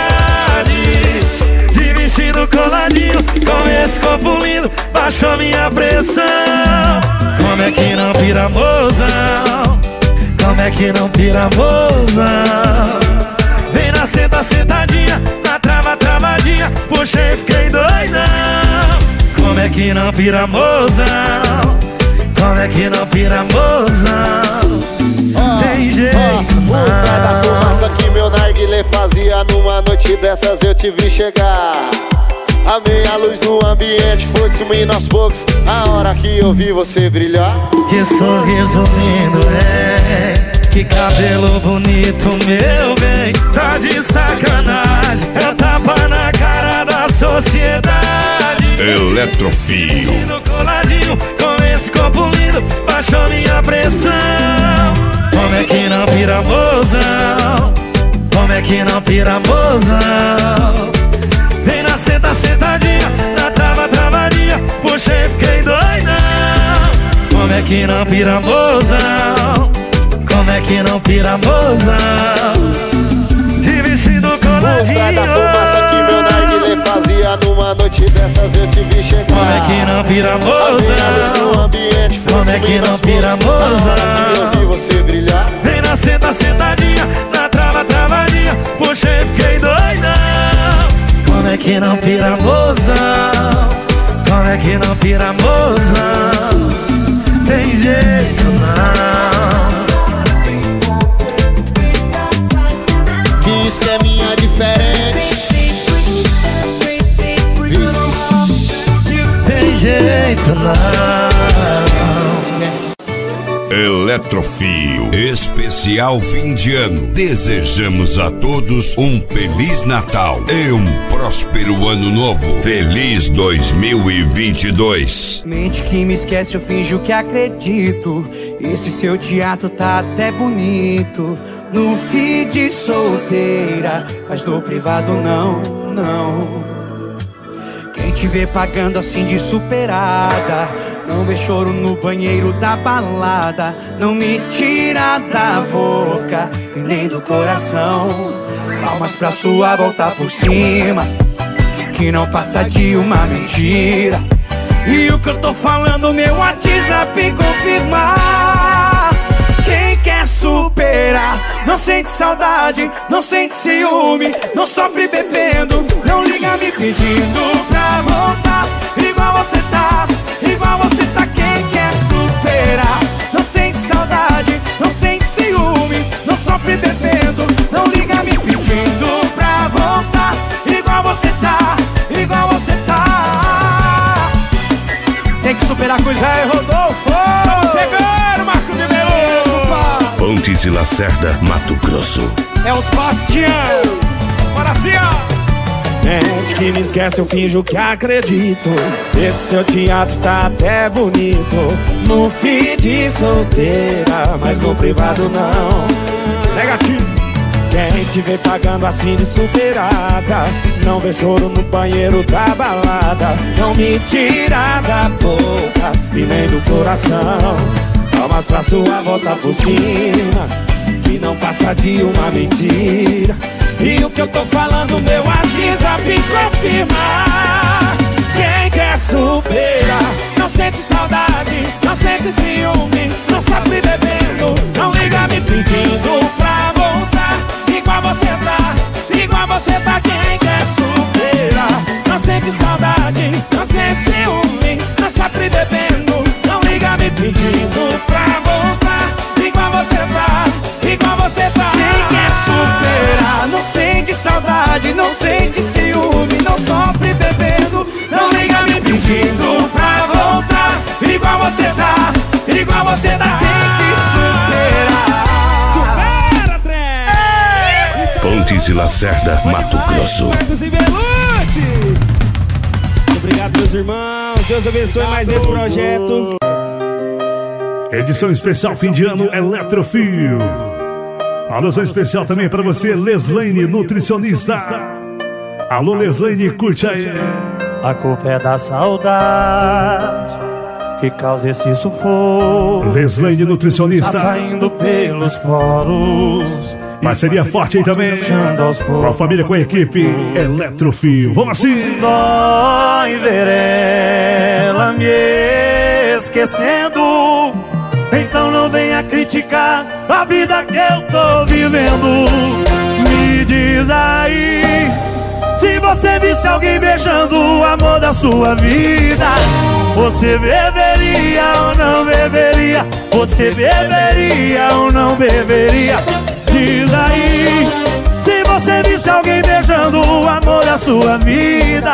De vestido coladinho, com esse corpo lindo, baixou minha pressão. Como é que não pira, mozão? Como é que não pira, mozão? Vem na senta, sentadinha, na trava, travadinha, puxei, fiquei doidão. Como é que não pira, mozão? Como é que não pira, mozão? Ah, tem jeito, ah, por trás da fumaça que meu narguilé fazia, numa noite dessas eu te vi chegar. A meia luz do ambiente foi sumindo aos poucos, a hora que eu vi você brilhar. Que sorriso lindo, é. Que cabelo bonito, meu bem, tá de sacanagem. É tapa na cara da sociedade. Eletrofio. Coladinho, com esse corpo lindo, baixou minha pressão. Como é que não pira, mozão? Como é que não pira, mozão? Vem na senta, sentadinha, na trava, travadinha, puxei, fiquei doidão. Como é que não pira, mozão? Como é que não pira, mozão? De vestido coladinho. Fazia numa noite dessas eu te vi chegar. Como é que não pira, mozão? Como é que não pira, mozão? Vem na senta, sentadinha, na trava, travadinha, puxei, fiquei doidão. Como é que não pira, mozão? Como é que não pira, mozão? Tem jeito não. Que esqueminha diferente. Jeito não. Esquece. Eletrofio especial fim de ano. Desejamos a todos um feliz Natal e um próspero ano novo. Feliz dois mil e vinte e dois. Mente que me esquece, eu finjo que acredito. Esse seu teatro tá até bonito. No feed solteira, mas no privado não, não. Quem te vê pagando assim de superada, não vê choro no banheiro da balada. Não me tira da boca e nem do coração. Palmas pra sua volta por cima, que não passa de uma mentira. E o que eu tô falando, meu WhatsApp confirmar. Quem quer superar não sente saudade, não sente ciúme, não sofre bebendo, não liga me pedindo pra voltar. Igual você tá, igual você tá. Quem quer superar não sente saudade, não sente ciúme, não sofre bebendo, não liga me pedindo pra voltar. Igual você tá, igual você tá. Tem que superar com o Jair Rodolfo. Vamos chegando, Marcos de Melô, Pontes e Lacerda, Mato Grosso. É os Bastião. Bora assim, ó. Gente que me esquece, eu finjo que acredito. Esse seu teatro tá até bonito no feed solteira, mas no privado não. Negativo. Quem te vê pagando assim de superada, não vê choro no banheiro da balada. Não me tira da boca e nem do coração. Palmas pra sua volta por cima, que não passa de uma mentira. E o que eu tô falando, meu WhatsApp confirma. Quem quer superar não sente saudade, não sente ciúme, não sofre bebendo, não liga me pedindo pra voltar. Igual você tá, igual você tá. Quem quer superar não sente saudade, não sente ciúme, não sofre bebendo, não liga me pedindo pra voltar. Igual você tá, igual você tá. Quem quer superar não sente saudade, não sente ciúme, não sofre bebendo, não liga me pedindo pra voltar. Igual você tá, igual você tá. Tem que superar. Supera, trem. Pontes e Lacerda, Mato Grosso. Obrigado, meus irmãos. Deus abençoe mais esse projeto. Edição especial fim de ano Eletrofio. Alusão especial também para você, Leslane, nutricionista. Alô, Leslane, curte aí. A culpa é da saudade que causa esse sufoco. Leslane, nutricionista. Tá saindo pelos poros. Parceria forte aí também, com a família, com a equipe Eletrofio. Vamos assim. Dói ver ela me esquecendo. Então não venha criticar a vida que eu tô vivendo. Me diz aí, se você visse alguém beijando o amor da sua vida, você beberia ou não beberia? Você beberia ou não beberia? Diz aí, se você visse alguém beijando o amor da sua vida,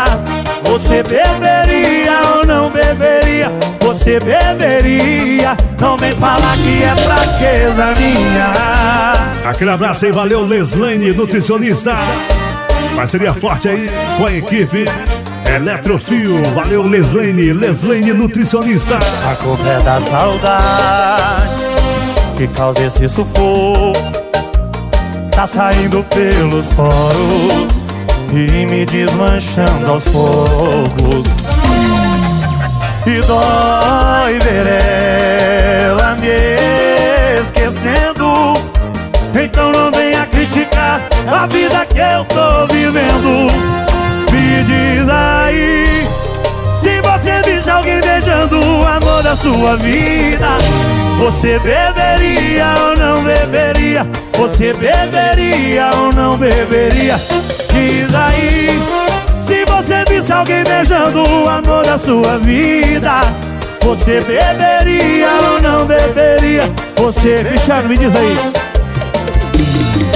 você beberia ou não beberia? Você beberia, não vem falar que é fraqueza minha. Aquele abraço aí, valeu, Leslane, nutricionista. Parceria forte aí com a equipe Eletrofio. Valeu, Leslane, Leslane, nutricionista. A culpa é da saudade que causa esse sufoco. Tá saindo pelos poros e me desmanchando aos poucos. E dói ver ela me esquecendo. Então não venha criticar a vida que eu tô vivendo. Me diz aí, se você visse alguém beijando o amor da sua vida, você beberia ou não beberia? Você beberia ou não beberia? Diz aí, se você visse alguém beijando o amor da sua vida, você beberia ou não beberia? Você, Cristiano, me diz aí.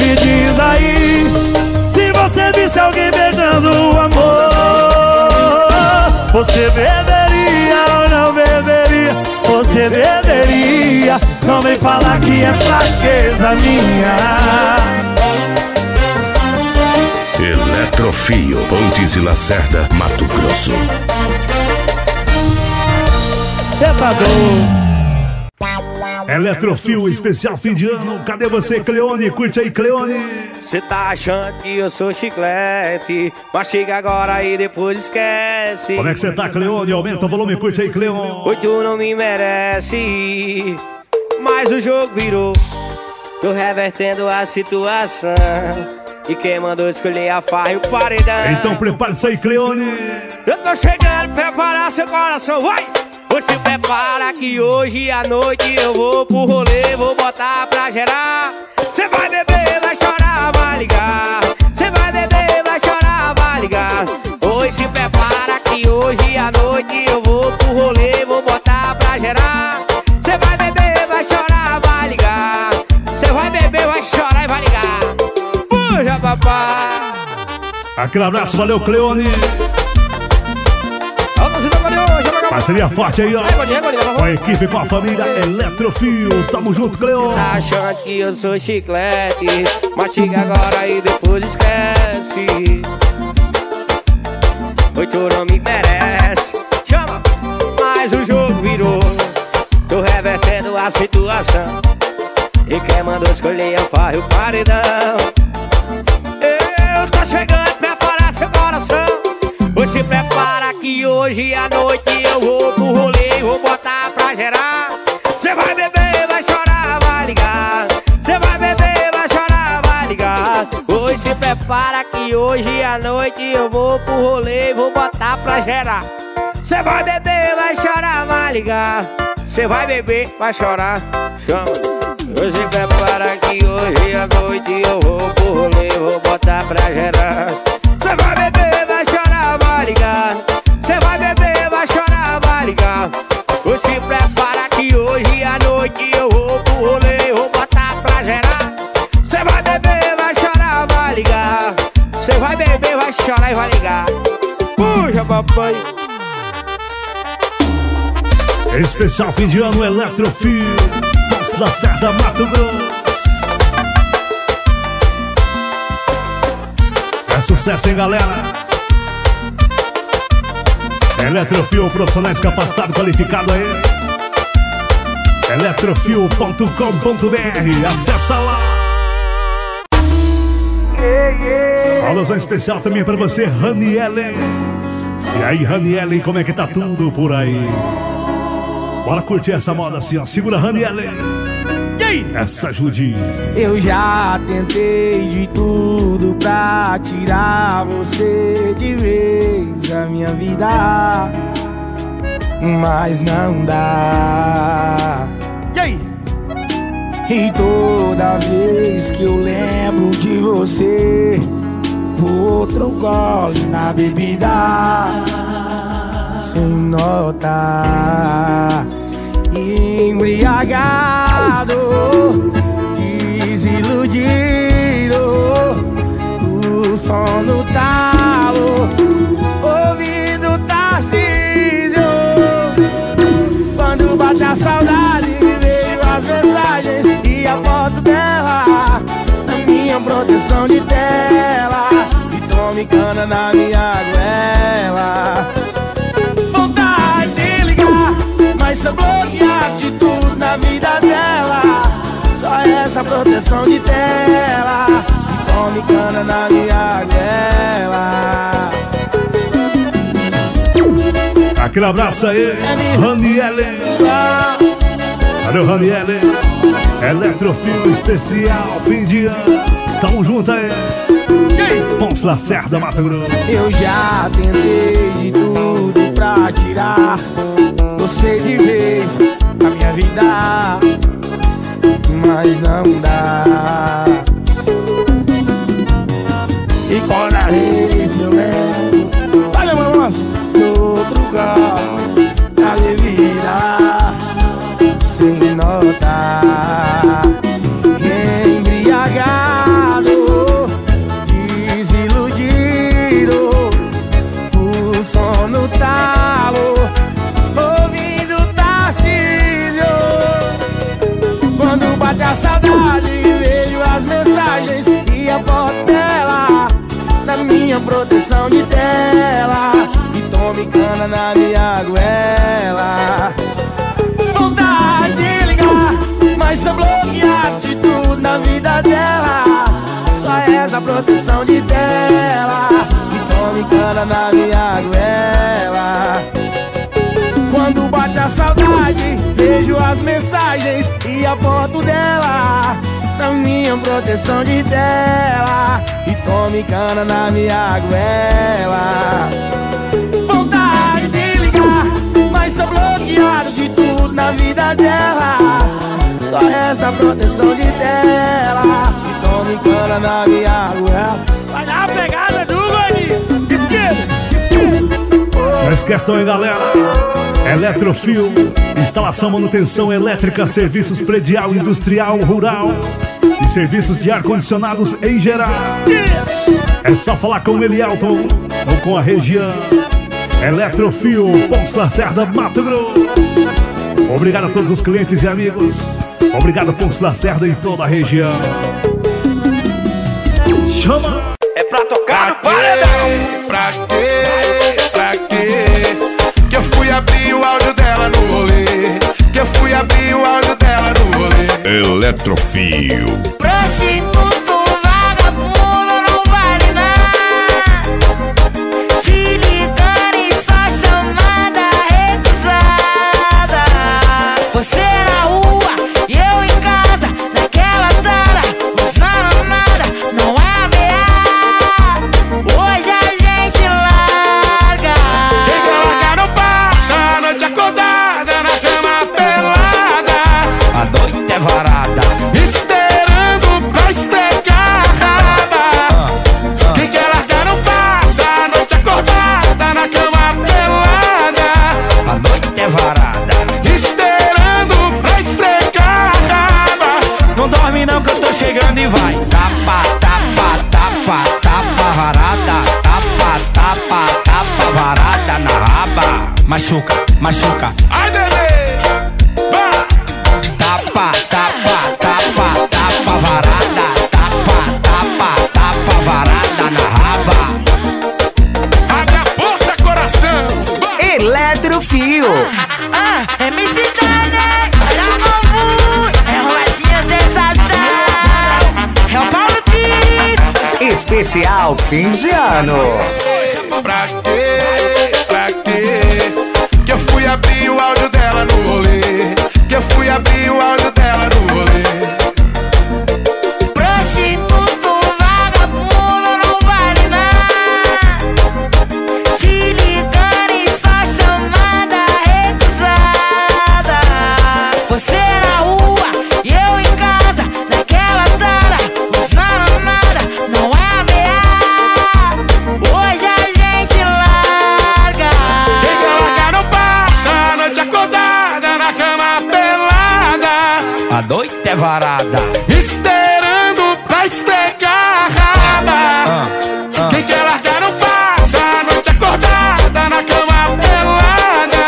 Me diz aí, se você visse alguém beijando o amor, você beberia ou não beberia? Você beberia, não vem falar que é fraqueza minha. Eletrofio, Pontes e Lacerda, Mato Grosso. Sepador. Eletrofio especial fim de ano. Cadê você, Cleone? Curte aí, Cleone. Você tá achando que eu sou chiclete, mas chega agora e depois esquece. Como é que você tá, Cleone? Aumenta o volume, curte aí, Cleone. Oi, tu não me merece, mas o jogo virou. Tô revertendo a situação, e quem mandou escolher a farra e o paredão. Então prepare-se aí, Cleone. Eu tô chegando, prepara seu coração, vai! Você prepara que hoje à noite eu vou pro rolê, vou botar pra gerar. Você vai beber, vai chorar, vai ligar. Você vai beber, vai chorar, vai ligar. Hoje se prepara que hoje à noite eu vou pro rolê, vou botar pra gerar. Você vai beber, vai chorar, vai ligar. Você vai beber, vai chorar e vai ligar. Puxa, papai. Aquele abraço, valeu, Cleone. Parceria forte aí, ó. Com a equipe, com a família Eletrofio. Tamo junto, Cleone. Tá achando que eu sou chiclete, mastiga agora e depois esquece. Oi, tu não me merece. Chama! Mas o jogo virou. Tô revertendo a situação, e quem mandou escolher a farra e o paredão. Eu tô chegando, prepara seu coração. Você prepara que hoje à noite eu vou pro rolê, vou botar pra gerar. Você vai beber, vai chorar, vai ligar. Você vai beber, vai chorar, vai ligar. Hoje se prepara que hoje à noite eu vou pro rolê, vou botar pra gerar. Você vai beber, vai chorar, vai ligar. Você vai beber, vai chorar, chama. Hoje se prepara que hoje à noite eu vou pro rolê, vou botar pra gerar. Você vai beber, vai chorar, vai ligar. Você vai beber, vai chorar, vai ligar. Você prepara que hoje à noite eu vou pro rolê, vou botar pra gerar. Você vai beber, vai chorar, vai ligar. Você vai beber, vai chorar e vai ligar. Puxa, papai. Especial fim de ano Eletrofio, Nossa Lacerda, Mato Grosso. É sucesso, hein, galera? Eletrofio, profissionais capacitados, qualificado aí. Eletrofio ponto com ponto br, acessa lá. Alusão especial também pra você, Raniele. E aí, Raniele, como é que tá tudo por aí? Bora curtir essa moda assim, ó. Segura, Raniele. Essa Judinha. Eu já tentei de tudo pra tirar você de vez da minha vida, mas não dá. E aí? E toda vez que eu lembro de você, vou outro gole na bebida sem notar. Embriagado, desiludido, o som do talo, ouvindo Tarcísio. Quando bate a saudade, vejo as mensagens e a foto dela na minha proteção de tela, e tome cana na minha goela. Mas sou bloqueado de tudo na vida dela, só essa proteção de tela, tome cana na minha guela. Aquele abraço aí, Raniele. Valeu, Raniele. Eletrofio especial, fim de ano. Tamo junto aí. Ponce Lacerda, Mato Grosso. Eu já tentei de tudo pra tirar você de vez na minha vida, mas não dá. E quando a vez eu lembro, olha, mamãe, do outro carro da bebida sem notar. Embriagado, desiludido, o som no talo, bate a saudade, vejo as mensagens e a foto dela na minha proteção de tela, e tome cana na minha goela. Vontade de ligar, mora na minha goela. Quando bate a saudade, vejo as mensagens e a foto dela na minha proteção de tela. E tome cana na minha goela. Vontade de ligar, mas sou bloqueado de tudo na vida dela. Só resta a proteção de tela. E tome cana na minha goela. Vai dar a pegada do Gordinho. Esquerda, esquerda. Não esqueçam aí, galera. Eletrofio, instalação, manutenção elétrica, serviços predial, industrial, rural e serviços de ar-condicionados em geral. É só falar com o Elielton ou com a região. Eletrofio, Pontes Lacerda, Mato Grosso. Obrigado a todos os clientes e amigos. Obrigado, Pontes Lacerda e toda a região. Chama! É pra tocar no paredão. Pra quê? Pra quê? Que eu fui abrir o áudio dela no rolê. Que eu fui abrir o áudio dela no rolê. Eletrofio. Prostituto, vagabundo, não vale nada. Se ligar e só chamada recusada. Você na rua e eu em casa, naquela sala, usando nada, não é. Esperando pra especarrada. Quem quer largar não passa. A noite acordada, na cama pelada. A noite é varada. Esperando pra especarrada. Não dorme não que eu tô chegando e vai. Tapa, tapa, tapa, tapa varada. Tapa, tapa, tapa varada na raba. Machuca, machuca. Ai, bebê, vai. Tapa, tapa, tapa, tapa varada. Tapa, tapa, tapa varada na raba. Abre a porta, coração. Eletrofio. Ah, ah, é mexicana, né? Olha o Mambu. É Rosinha Sensação. É o Paulo Pires. Especial fim de ano. Pra quê? Pra quê? Que eu fui abrir o áudio dela no rolê. Que eu fui abrir o áudio dela no rolê. Prostituto, vagabundo, não vale nada. Se ligar e só chamada recusada. Você na rua e eu em casa, naquela sala, usando nada, não é ameaça. Hoje a gente larga. Quem quer largar não passa. A noite acordada, na cama pelada. A noite é varada. Esperando pra especarrada. uh, uh. Quem quer largar não passa. A noite acordada, na cama pelada.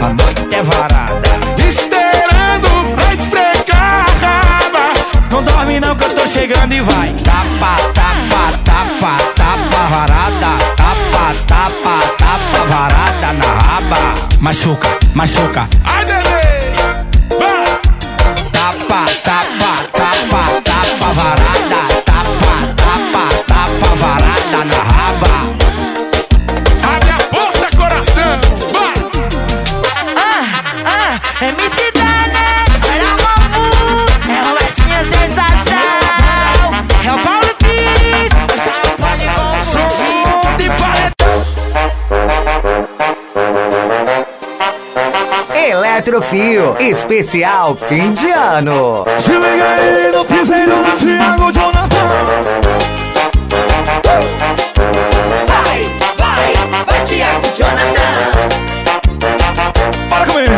A noite é varada. Esperando pra especarrada. Não dorme não que eu tô chegando e vai. Tapa, tapa, tapa, tapa varada. Tapa, tapa, tapa varada na raba. Machuca, machuca. Ai, bebê, vai. Tapa, tapa, tapa, tapa varada. Tapa, tapa, tapa varada na raba. Abre a porta, coração, vai. Ah, ah, é M C Dá, né? Olha o Mambu, é o Rosinha Sensação. É o Paulo Pires, é o Polimão. Som de paletão. Eletrofio, especial fim de ano. Se liga aí no piseiro do Thiago Jonathan. Vai, vai, vai Thiago Jonathan. Bora comigo.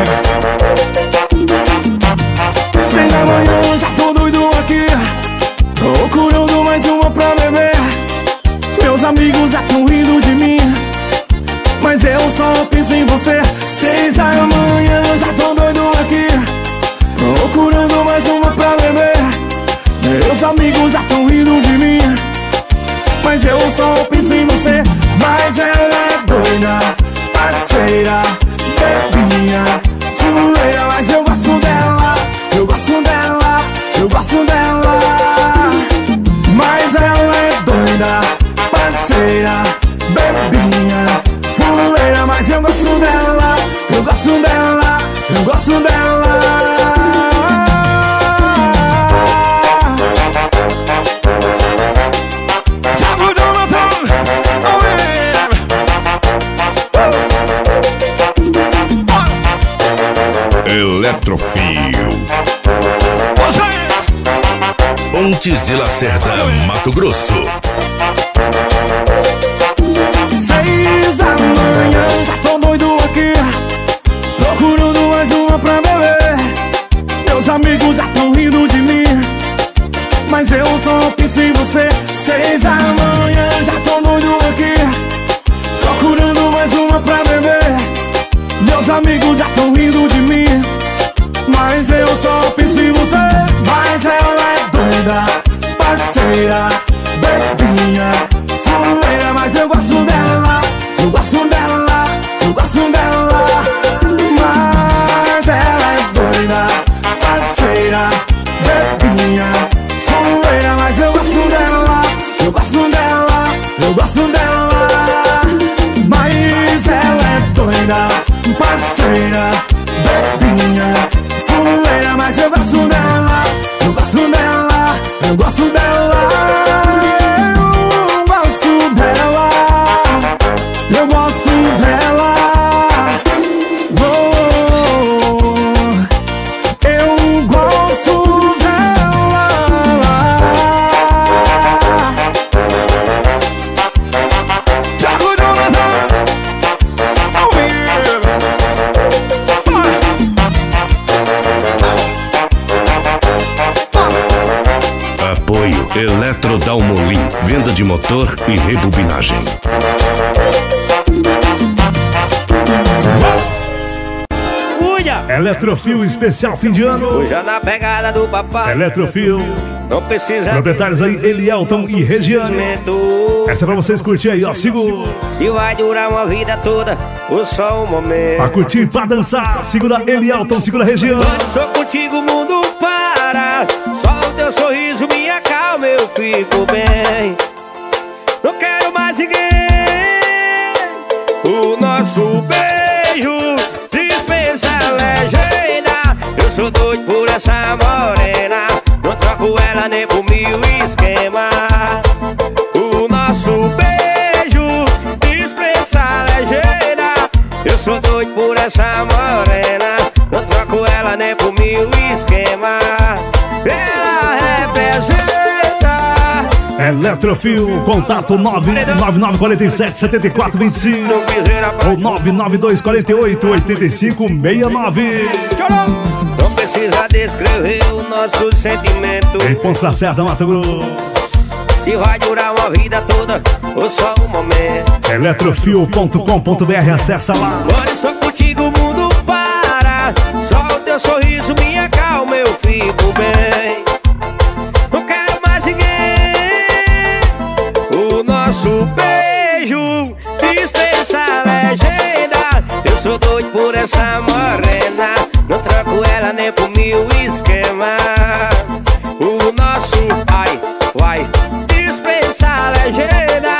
Seis da manhã, já tô doido aqui, procurando mais uma pra beber. Meus amigos já tão rindo de mim, mas eu só penso em você. Seis da manhã, já tô doido aqui, procurando mais uma pra beber. Meus amigos já tão rindo de mim, mas eu só penso em você. Mas ela é doida, parceira, bebinha, fuleira. Mas eu gosto dela, eu gosto dela, eu gosto dela. Mas ela é doida, parceira, bebinha, Eletrofio. Pontes e Lacerda, Mato Grosso. Seis da manhã, tô doido aqui, procurando mais uma pra beber. Meus amigos já tão rindo de mim, mas eu só penso em você. Seis da manhã, já tô doido aqui, procurando mais uma pra beber. Meus amigos já tão rindo de mim, mas eu só penso em você. Mas ela é doida, parceira, bebinha, fuleira. Mas eu gosto dela, eu gosto dela, eu gosto dela. Mas ela é doida, parceira, bebinha, fuleira. Mas eu gosto dela, eu gosto dela, eu gosto dela. Mas ela é doida, parceira, bebinha, fuleira. Mas eu gosto dela, eu gosto dela, eu gosto dela. Eu gosto dela, eu gosto dela, oh, eu gosto dela. Tiago Jonas. Apoio Eletrodalmolin, venda de motor e rebobinagem. Uia! Eletrofio especial fim de ano. Uia na pegada do papai. Eletrofio. Não precisa. Proprietários aí, Elielton e Regiane. Essa é pra vocês curtir aí, ó. Segura. Se vai durar uma vida toda, ou só um momento. Pra curtir, pra dançar. Segura Elielton, segura Regiane. Sou contigo, mundo para. Só o teu sorriso me acalma, eu fico bem. Não quero mais ninguém. O nosso beijo dispensa legenda. Eu sou doido por essa morena. Não troco ela nem por mil esquema. O nosso beijo dispensa a legenda. Eu sou doido por essa morena. Não troco ela nem por mil esquema. Ela representa Eletrofio. Contato nove nove nove, quarenta e sete, setenta e quatro, vinte e cinco ou nove nove dois, quarenta e oito, oitenta e cinco, sessenta e nove. Não precisa descrever o nosso sentimento. Em Pontes Lacerda, Mato Grosso. Se vai durar uma vida toda ou só um momento. Eletrofio ponto com ponto br, acessa lá. Olha só contigo o mundo para. Só o teu sorriso me acalma, eu fico bem. Não quero mais ninguém. O nosso beijo dispensa a legenda. Eu sou doido por essa morena. Não troco ela nem por mil esquema. O nosso ai, uai, dispensa a legenda.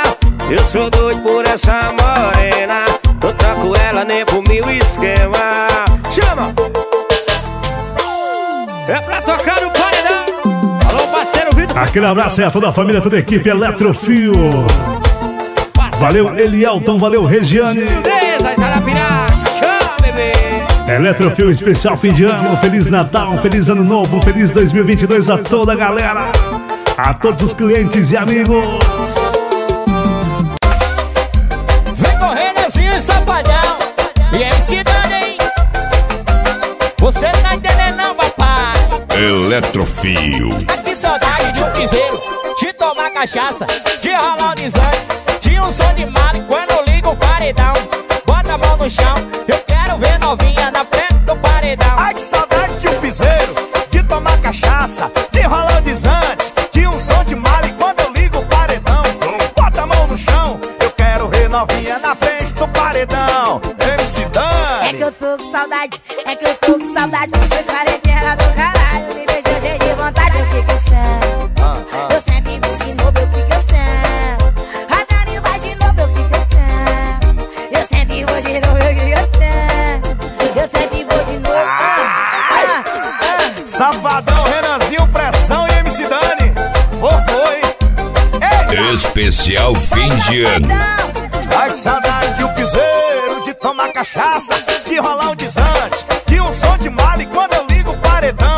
Eu sou doido por essa morena. Não troco ela nem por mil esquema. Chama! É pra tocar no paredão. Alô, parceiro Vitor. Aquele abraço aí a toda a família, toda a equipe Eletrofio. Valeu, Elielton, valeu, Regiane. Eletrofio especial fim de ano. Feliz Natal, feliz ano novo, feliz dois mil e vinte e dois a toda a galera, a todos os clientes e amigos. Vem correndo assim, Safadão. E aí, cidade, hein? Você tá entendendo, não, papai? Eletrofio. Que saudade de um piseiro, de tomar cachaça, de rolar o design, de um som de mar. Quando liga o paredão, bota a mão no chão. Eu quero ver novinha na frente do paredão. Ai, que saudade de um piseiro, de tomar cachaça, de rolar desante, de um som de mal. E quando eu ligo o paredão, bota a mão no chão. Eu quero ver novinha na frente do paredão. M C Dani. É que eu tô com saudade, é que eu tô com saudade. Foi quarentena do caralho, me deixou cheio de vontade. Eu fico sendo, ah, ah. eu sempre digo de novo, eu fico sendo. A Dani vai de novo, eu fico sendo. Eu sempre vou de novo, eu fico sendo. Eu sempre vou de novo. Ah, ah, ah. Safadão, Renanzinho, Pressão e M C Dani. Foi, especial fim de ano. Ai, que saudade de um piseiro, de tomar cachaça, de rolar um desante, de um no som de mala e quando eu ligo o paredão,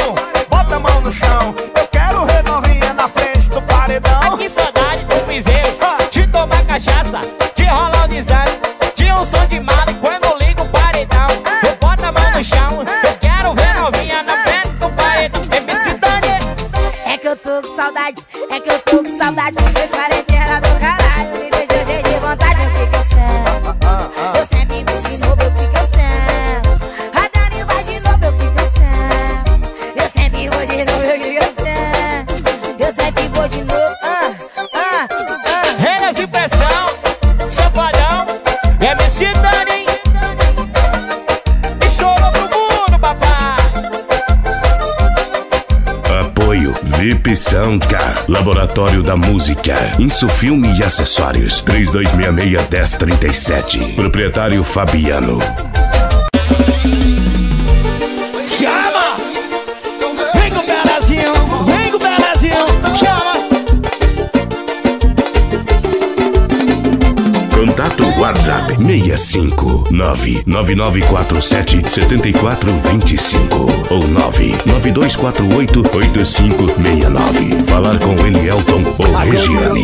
bota a mão no chão. Eu quero redorrinha na frente do paredão. Que saudade do piseiro, de tomar cachaça, de rolar o design, de um som de mala e quando eu ligo o paredão, eu boto a mão no chão. Eu quero ver novinha na frente do paredão. M C Dani. É que eu tô com saudade, é que eu tô com saudade. Foi quarentena do caralho, me deixou cheio de vontade. O que que eu sento? Eu sempre vou de novo, o que que eu sento? A Dani vai de novo, o que que eu sento? Eu sempre vou de novo, o que que eu sento? Eu sempre vou de novo. Ah, ah, ah. Reinas de pressão, safadão, M C Dani. E chorou pro mundo, papai. Apoio V I P Sound K, Laboratório da Música, Insufilme e Acessórios, três dois seis seis, um zero três sete, proprietário Fabiano. Chama! Vem com o pedazinho, vem com o pedazinho, chama! Contato WhatsApp seis cinco nove nove nove quatro sete sete quatro dois cinco ou nove nove dois quatro oito oito cinco seis nove. Falar com Elielton ou Regiane.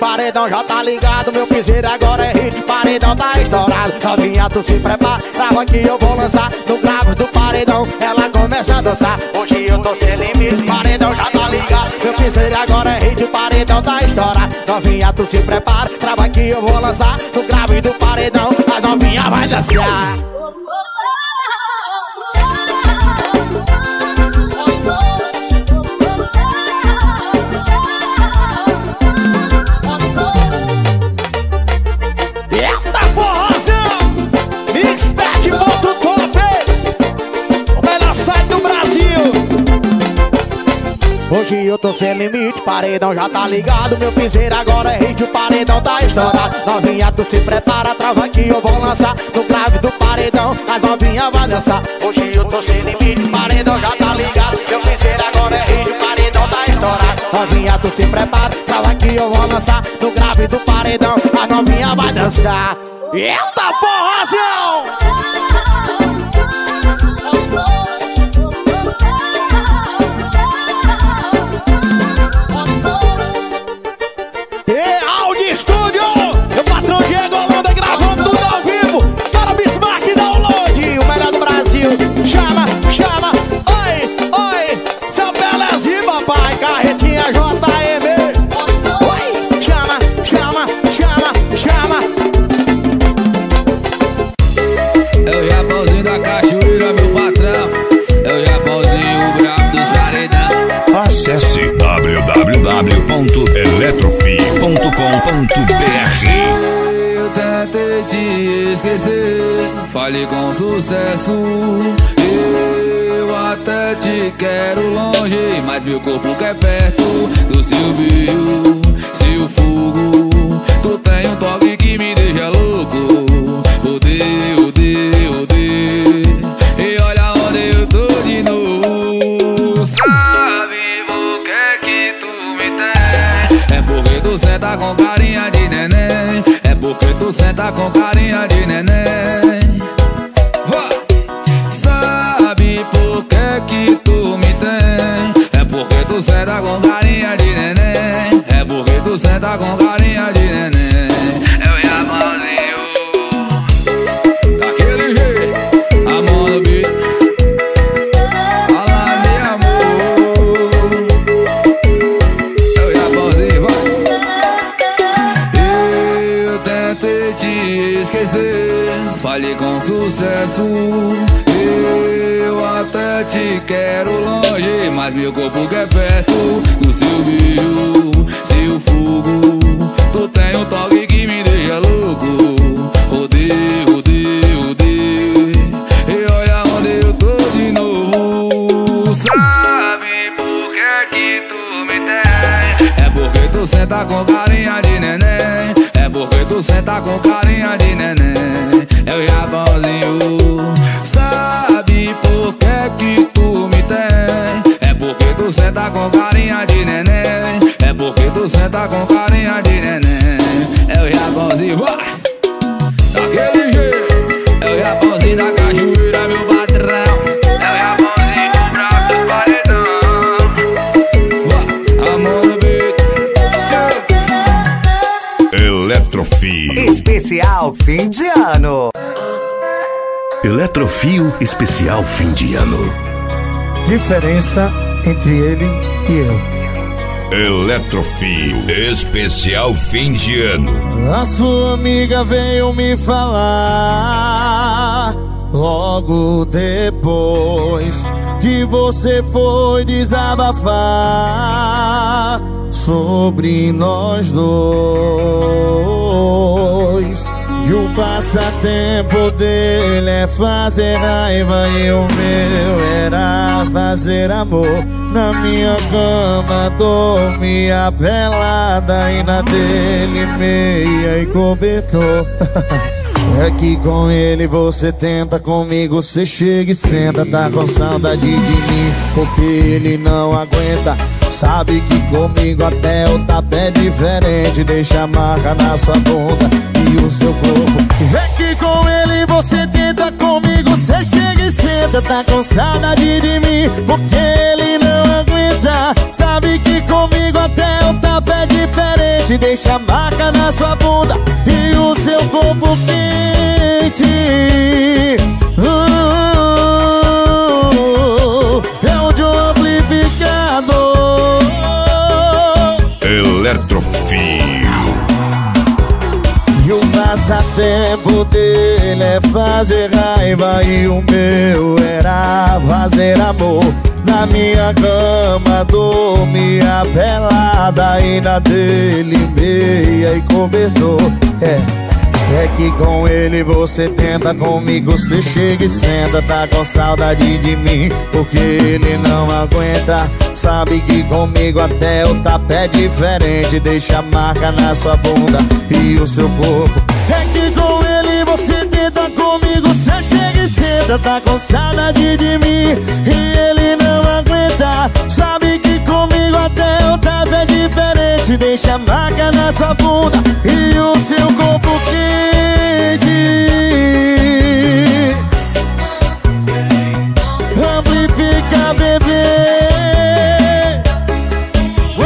Paredão já tá ligado, meu piseiro agora é hit, paredão tá estourado. Novinha, tu se prepara, trava que eu vou lançar. No gravo do paredão, ela começa a dançar. Hoje eu tô sem limite, paredão já tá ligado, meu piseiro agora é hit, paredão tá estourado. Novinha, tu se prepara, trava que eu vou lançar. No grave do paredão, a novinha vai dançar. Eita porrozão! mixpad ponto com, o melhor site do Brasil. Hoje eu tô sem limite, paredão já tá ligado, meu piseiro agora é hit, o paredão tá estourado. Novinha, tu se prepara, trava que eu vou lançar. No grave do paredão, as novinha vai dançar. Hoje eu tô sem limite, paredão já tá ligado, meu piseiro agora é hit, o paredão tá estourado. Novinha, tu se prepara, trava que eu vou lançar. No grave do paredão, as novinha vai dançar. Eita porrazão! Eu tentei te esquecer, falhei com sucesso. Eu até te quero longe, mas meu corpo quer perto do silvio, seu fogo. Tu tem um toque que me deixa louco. Odeio, odeio, odeio. E olha onde eu tô de novo. Sabe o que é que tu me tem? É porque tu senta com carinha de neném. Porque tu senta com carinha de neném. Vá. Sabe por que que tu me tem? É porque tu senta com carinha de neném. É porque tu senta com carinha de neném. Eu e a mãozinho daquele jeito, a mão no bicho. Fala, meu amor. Eu e a mãozinho, vai. Te esquecer, falhei com sucesso. Eu até te quero longe, mas meu corpo quer perto do seu brilho, seu fogo. Tu tem um toque que me deixa louco. Odeio, odeio, odeio. E olha onde eu tô de novo. Sabe por que que tu me tem? É porque tu senta com carinha de neném. É porque tu senta com carinha de neném. Eu e a mãozinho. Sabe por que que tu me tem? É porque tu senta com carinha de neném. É porque tu senta com carinha de neném. Eu e a mãozinho. Daquele jeito. Eu e a mãozinho da cachoeira, meu patrão. Especial Fim de Ano. Eletrofio Especial Fim de Ano. Diferença entre ele e eu. Eletrofio Especial Fim de Ano. A sua amiga veio me falar logo depois que você foi desabafar sobre nós dois. E o passatempo dele é fazer raiva e o meu era fazer amor. Na minha cama dormia pelada e na dele meia e cobertor. É que com ele você tenta, comigo você chega e senta. Tá com saudade de mim porque ele não aguenta. Sabe que comigo até o tapé é diferente, deixa a marca na sua bunda e o seu corpo. É que com ele você tenta, comigo você chega e senta. Tá com saudade de mim porque ele não aguenta. Sabe que comigo até o tapé é diferente, deixa a marca na sua bunda e o seu corpo quente. uh, É o de um amplificador. Eletrofio. E o passatempo dele é fazer raiva e o meu era fazer amor. Na minha cama dormia pelada e na dele meia e cobertor. É É que com ele você tenta, comigo você chega e senta. Tá com saudade de mim porque ele não aguenta. Sabe que comigo até o tapé é diferente, deixa a marca na sua bunda e o seu corpo. É que com ele você tenta, comigo você chega e senta. Tá com saudade de mim e ele não aguenta. Sabe que comigo até o tapé é diferente, deixa a marca na sua bunda e o seu corpo quente. Amplifica, bebê. uh!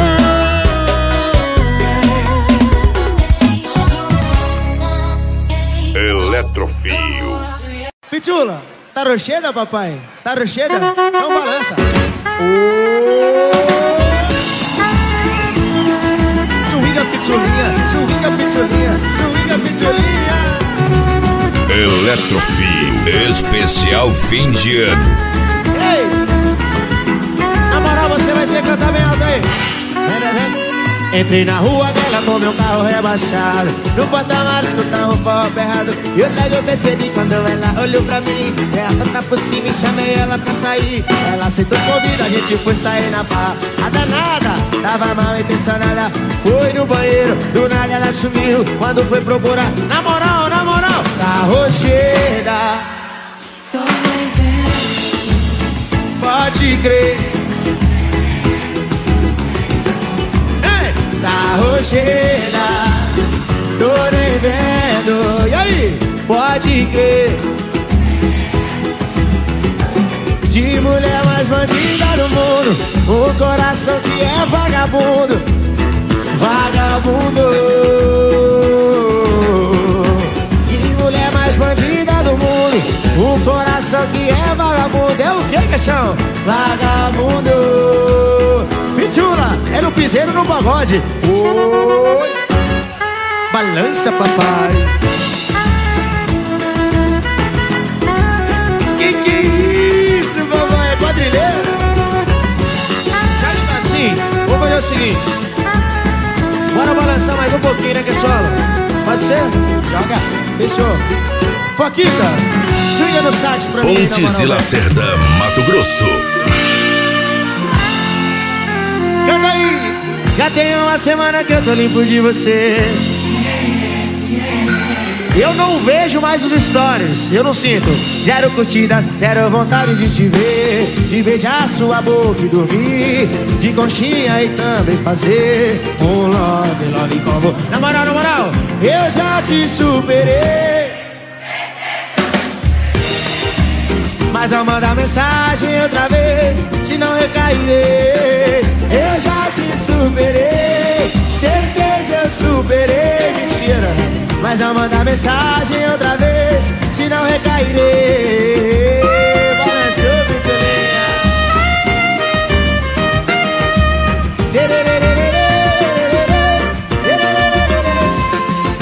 Eletrofio. Pitula, tá rocheda, papai? Tá rocheda? Então balança. Oh! Churringa, pitulinha, churringa, pitulinha, churringa, pitulinha. Eletrofio Especial Fim de Ano. Ei! Na moral, você vai ter que cantar bem alto aí. Vem, vem. Entrei na rua dela com meu carro rebaixado. No porta-malas escutava o pop errado. E eu logo percebi quando ela olhou pra mim. Ela tá por cima e chamei ela pra sair. Ela aceitou o convite, a gente foi sair na barra. A danada tava mal intencionada. Foi no banheiro, do nada ela sumiu. Quando foi procurar, na moral, na moral, tá rocheda. Pode crer. Ei, tá rocheda. Tô nem vendo. E aí? Pode crer. De mulher mais bandida do mundo, o coração que é vagabundo. Vagabundo. Que mulher mais bandida do mundo, o coração que é vagabundo. É o que, caixão? Vagabundo. Pitula, era o piseiro no pagode. Oi. Balança, papai. Que que é isso, papai? É quadrilheiro? Já que tá assim, vou fazer o seguinte. Bora balançar mais um pouquinho, né, queixola? Pode ser? Joga, fechou. Foquita, swinga no sax pra mim. Pontes e Lacerda, Mato Grosso. Canta aí! Já tem uma semana que eu tô limpo de você. Eu não vejo mais os stories, eu não sinto. Zero curtidas, zero vontade de te ver, de beijar sua boca e dormir de conchinha e também fazer um love, love como. Na moral, na moral, eu já te superei. Mas não manda mensagem outra vez, senão eu cairei. Eu já te superei, certeza eu superei. Mentira. Mas ao mandar mensagem outra vez, se não recairei. Balançou, pitileia.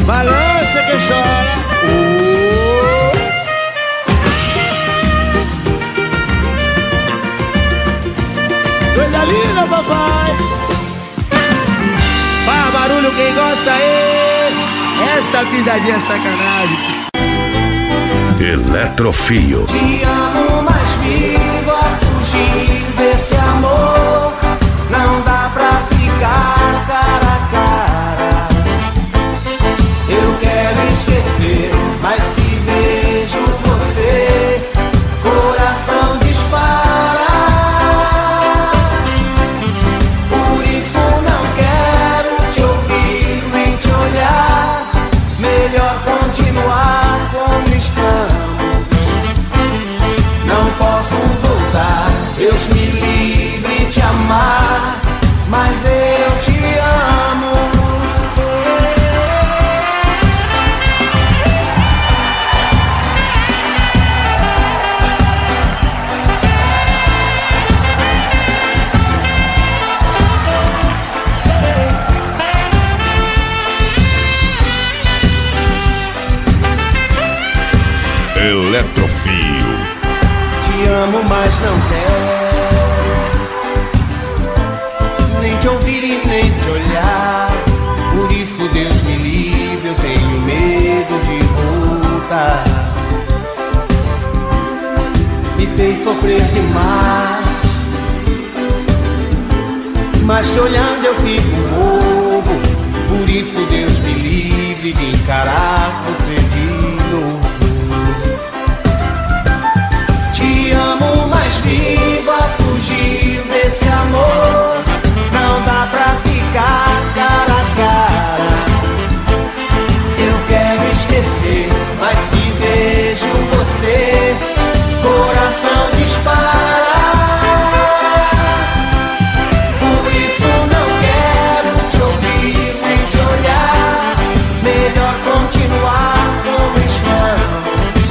Balança que chora. Coisa linda, papai. Pá, barulho quem gosta, ei. Essa pisadinha é sacanagem, titi. Eletrofio. Te amo, mas vivo a fugir desse amor. Não dá pra ficar cara a cara. Eu quero esquecer, mas se vejo você, coração dispara. Deus me livre de amar, mas eu te amo. Eletrofio. Te amo, mas não quero te ouvir e nem te olhar. Por isso Deus me livre, eu tenho medo de voltar. Me fez sofrer demais, mas te olhando eu fico bobo. Por isso Deus me livre de encarar você de novo. Te amo, mas vivo a fugir desse amor. Não dá pra ficar cara a cara. Eu quero esquecer, mas se vejo você, coração dispara. Por isso não quero te ouvir nem te olhar. Melhor continuar como estamos.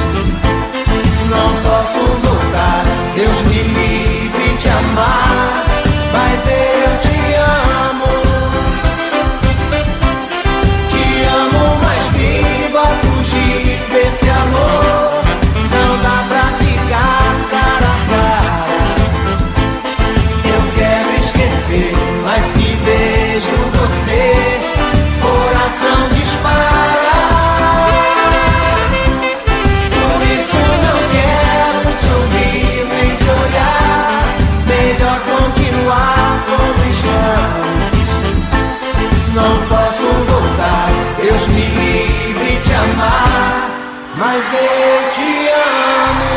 Não posso voltar, Deus me livre de amar, mas eu te amo. Te amo, mas vivo a fugir desse amor. Não dá pra ficar cara a cara. Eu quero esquecer, mas se vejo você, coração dispara. Por isso não quero te ouvir nem te olhar. Melhor continuar como estamos. Não posso voltar, Deus me livre de amar, mas eu te amo.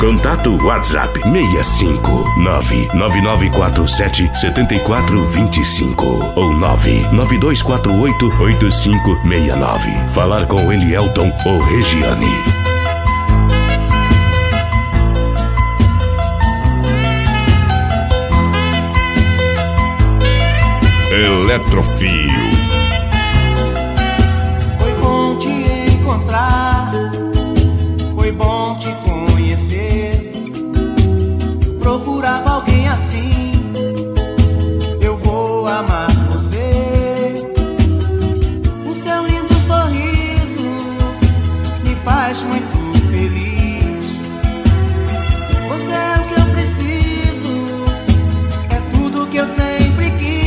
Contato WhatsApp seis cinco nove nove nove quatro sete sete quatro dois cinco ou nove nove dois quatro oito oito cinco seis nove. Falar com Elielton ou Regiane. Eletrofio. Foi bom te encontrar, foi bom te conhecer. Eu procurava alguém assim, eu vou amar você. O seu lindo sorriso me faz muito feliz. Você é o que eu preciso, é tudo que eu sempre quis.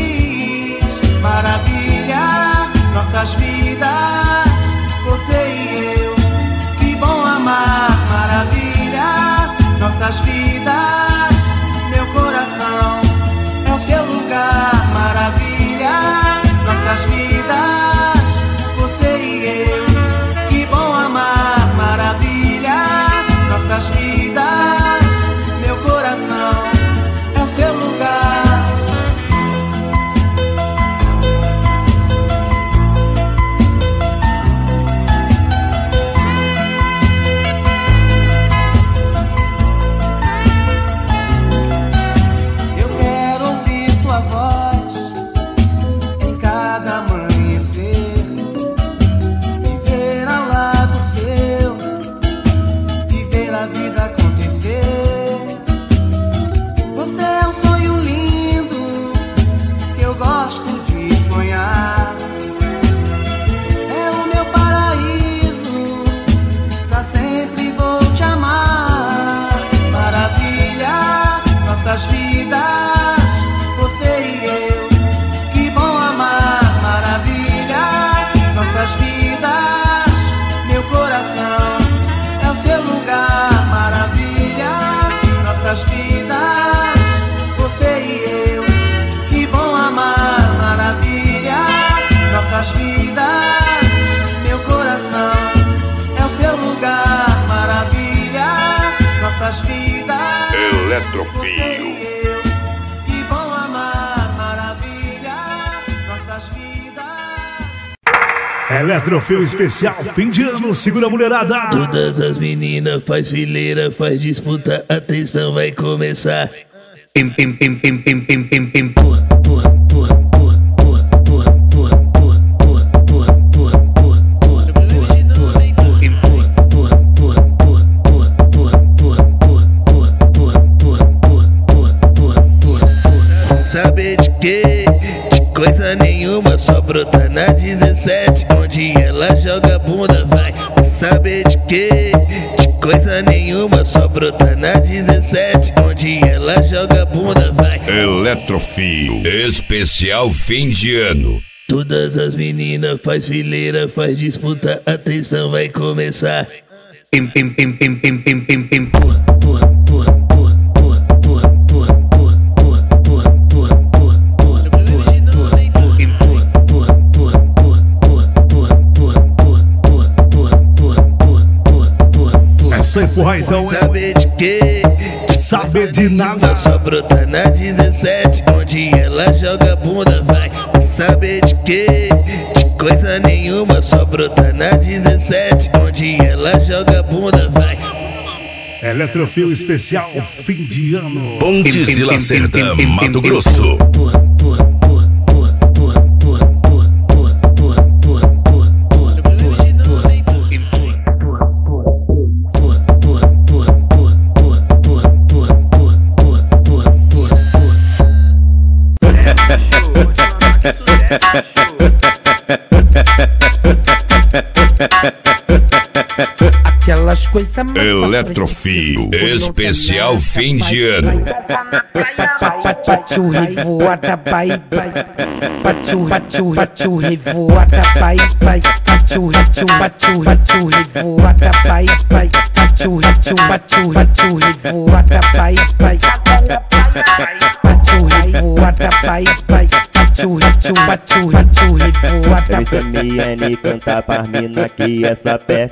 Maravilha, nossas vidas, você e eu, que bom amar. Maravilha, nossas vidas, meu coração é o seu lugar. Maravilha, nossas vidas, você e eu, que bom amar. Maravilha, nossas vidas, meu coração é o seu lugar. nossas vidas. Eletrofio. Que bom amar, maravilha, nossas vidas. Eletrofio especial, fim de ano, segura a mulherada. Todas as meninas faz fileira, faz disputa, atenção vai começar. Em, em, em, em, em, em, em, em, porra, porra, porra. Coisa nenhuma, só brota na dezessete, onde ela joga bunda, vai saber de quê? De coisa nenhuma, só brota na dezessete, onde ela joga bunda, vai. Eletrofio, especial fim de ano. Todas as meninas faz fileira, faz disputa, atenção vai começar. Em, em, em, em, em, em, em, em, porra, porra, porra. Sem empurrar então, saber de quê? Saber de nada. Só brota na dezessete, onde ela joga bunda, vai. Saber de quê? De coisa nenhuma, só brota na dezessete, onde ela joga bunda, vai. Eletrofio especial, fim de ano. Pontes de Lacerda, Mato Grosso. Aquelas coisas Eletrofio especial fim de ano. Patiu revoada, pai, pai. Patiu, patiu, patiu revoada, pai, pai. Patiu, patiu, patiu, patiu revoada, pai, pai. Patiu, patiu, patiu, patiu revoada, pai, pai. Patiu revoada, pai, pai. Churra, churra, churra, churra, churra. Esse M N canta pras mina que essa pé.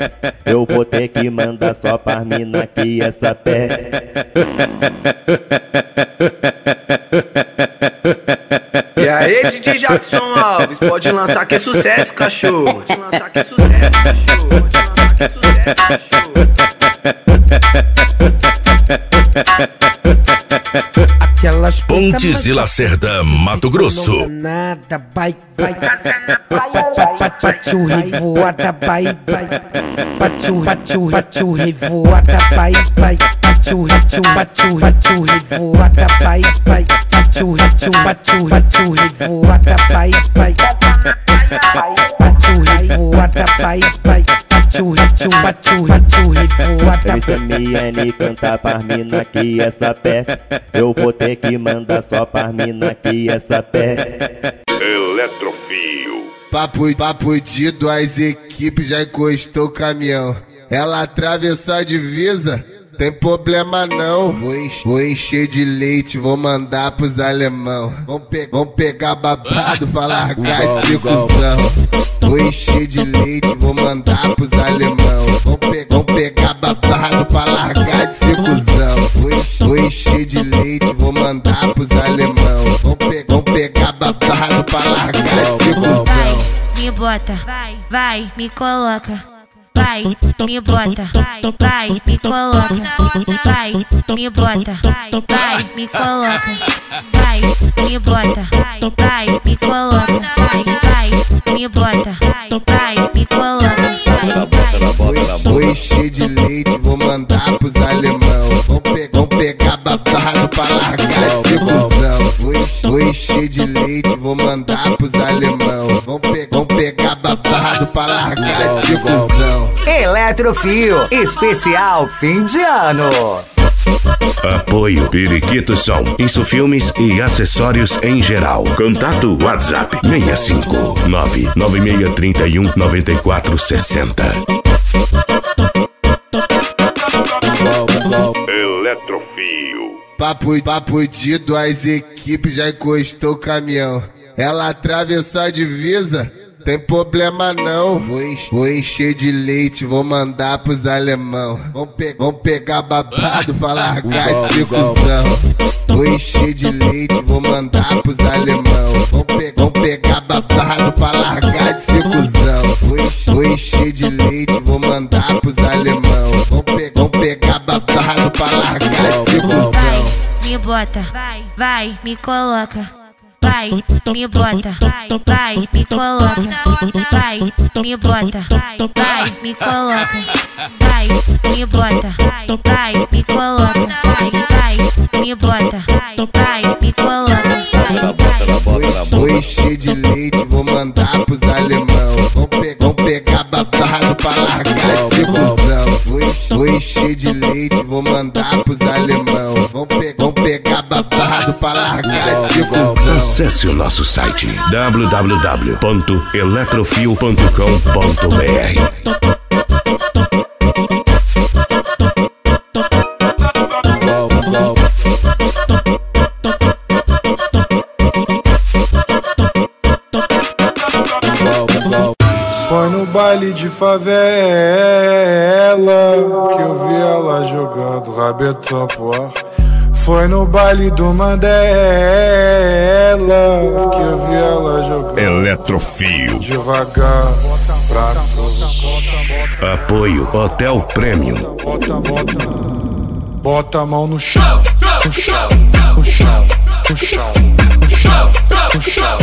Eu vou ter que mandar só pras mina que essa pé. E aí, D J Jackson Alves, pode lançar que é sucesso, cachorro. Pode lançar que é sucesso, cachorro. Pode lançar que é sucesso, cachorro. Aquelas Pontes e Lacerda, Mato Grosso. Nada, pai, pai. Patiu revoada, pai, pai. Patiu, patiu, patiu revoada, pai, pai. Patiu, patiu, patiu, patiu revoada, pai, pai. Patiu, patiu, patiu, patiu revoada, pai, pai. Patiu revoada, pai, pai. Esse M N canta pras mina que essa pé. Eu vou ter que mandar só pras mina que essa pé. Eletrofio. Papo, papo de duas equipes, já encostou o caminhão. Ela atravessou a divisa, tem problema não. Vou encher, vou encher de leite, vou mandar pros alemão. Vão, pe vão pegar babado pra largar de circunção. Vou encher de leite, vou mandar pros alemão. Vão, pe vão pegar babado pra largar de ser cuzão. Vou encher de leite, vou mandar pros alemão. Vão, pe vão pegar babado pra largar de ser cuzão. Vai, me bota, vai, vai, me coloca. Vai, me bota, vai, vai, me coloca. Vai, me bota, vai, vai, me coloca. Vai, me bota, vai, vai, me coloca. Vai, vai, me bota, vai, vai, me coloca. Vou encher de leite, vou mandar pros alemão. Vão, pe vão pegar babado pra largar de circunção. Vou encher de leite, vou mandar pros alemão. Vão, pe vão pegar babado pra largar de circunção. Eletrofio especial fim de ano. Apoio Periquito Som, isso filmes e acessórios em geral. Contato WhatsApp seis cinco nove nove seis três um nove quatro seis zero. Eletrofio. Papo, papo de duas equipes, já encostou o caminhão. Ela atravessou a divisa. tem problema não. Vou encher, vou encher de leite, vou mandar pros alemão. Vão, pe vão pegar babado pra largar de circunção. Vou encher de leite, vou mandar pros alemão. Vão, pe vão pegar babado pra largar de circunção. Vou, vou encher de leite, vou mandar pros alemão. Vão, pe vão pegar babado pra largar de circunção. Vai, me bota, vai, vai, me coloca. Vai, me bota, vai, vai, me coloca. Vai, me bota, vai, vai, me coloca. Vai, me bota, vai, vai, me coloca. Vai, vai, me bota, vai, vai, me coloca. Vou encher de leite, vou mandar pros alemão. Vão, pe vão pegar babado pra largar de circunção. Vou encher de leite, vou mandar pros alemão. Vão, pe vão pegar babado pra largar de circunção. Acesse o nosso site w w w ponto eletrofio ponto com ponto b r. Foi no baile de favela que eu vi ela jogando rabetão pro ar. Foi no baile do Mandela que eu vi ela jogando Eletrofio. Devagar pra casa. Apoio Hotel Premium. Bota, bota, bota a mão no chão, no chão, no chão, no chão, no chão, no chão,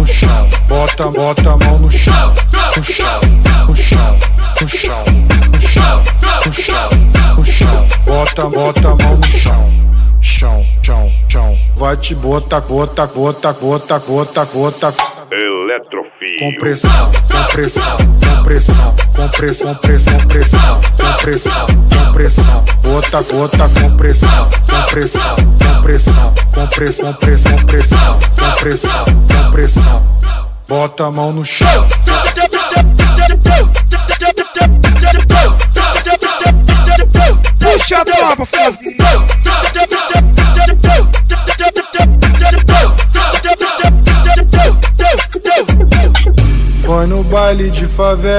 no chão. Bota, bota a mão no chão, no chão, no chão, no chão, no chão, no chão, no chão. Bota, bota a mão no chão. Chão, chão, chão. Vai te botar, botar, botar, botar, botar, botar. Eletrofio. Compressão, compressão, compressão, compressão, compressão, compressão, compressão, compressão. Bota, bota, compressão, compressão, compressão, compressão, compressão, compressão, compressão, compressão. Bota a mão no chão. Puxa a tropa, faz. Foi no baile de favela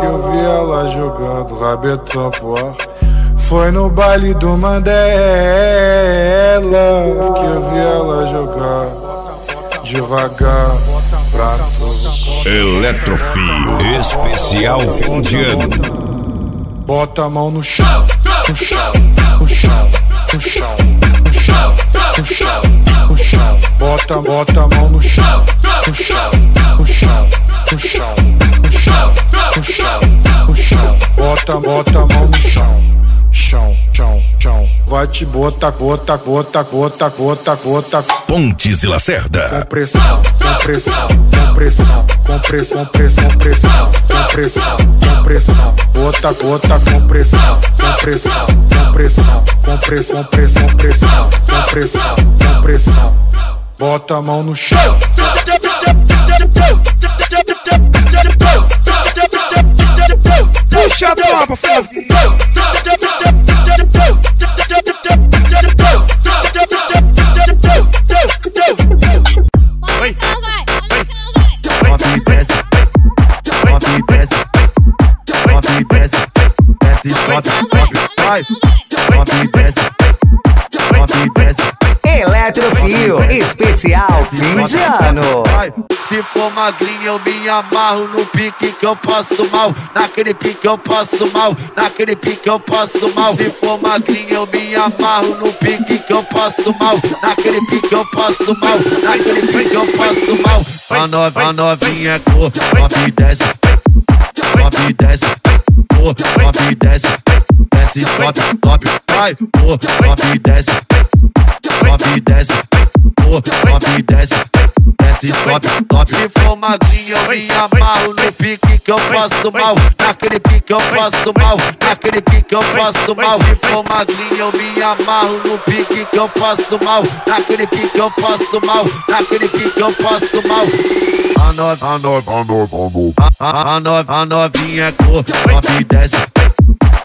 que eu vi ela jogando rabetão pro ar. Foi no baile do Mandela que eu vi ela jogar devagar pra todos. Eletrofio especial fim de ano. Bota a mão no chão, no chão, no chão, no chão, no chão, no chão, no chão. Bota, bota a mão no chão, no chão, no chão, no chão, no chão, no chão, no chão. Bota, bota a mão no chão, chão, chão, chão. Vai te botar, bota, bota, bota, bota, bota. Pontes e Lacerda. Compressão, compressão, compressão, compressão, compressão, compressão, compressão, compressão. Bota, bota, compressão, compressão, compressão, compressão, compressão, compressão, compressão, compressão. Bota a mão no chão. Puxa a tropa, faz. Eletrofio especial fim de ano. Se for magrinho eu me amarro, no pique que eu passo mal, naquele pique eu passo mal, naquele pique eu passo mal. Se for magrinho eu me amarro, no pique que eu passo mal, naquele pique eu passo mal, naquele pique eu passo mal. A nova, a novinha é cor, sobe e desce, sobe e desce, cor, sobe e desce, desce, sobe, sobe, vai, cor, sobe e desce, sobe e desce, cor, sobe e desce, desce, sobe, sobe. Se for magrinho eu me amarro, no pique que eu passo mal, naquele pique eu passo mal, naquele pique eu passo mal. Se for magrinho eu me amarro, no pique que eu passo mal, naquele pique eu passo mal, naquele pique eu passo mal. A nova, a nova, a nova, a nova, a novinha é cor, sobe e desce,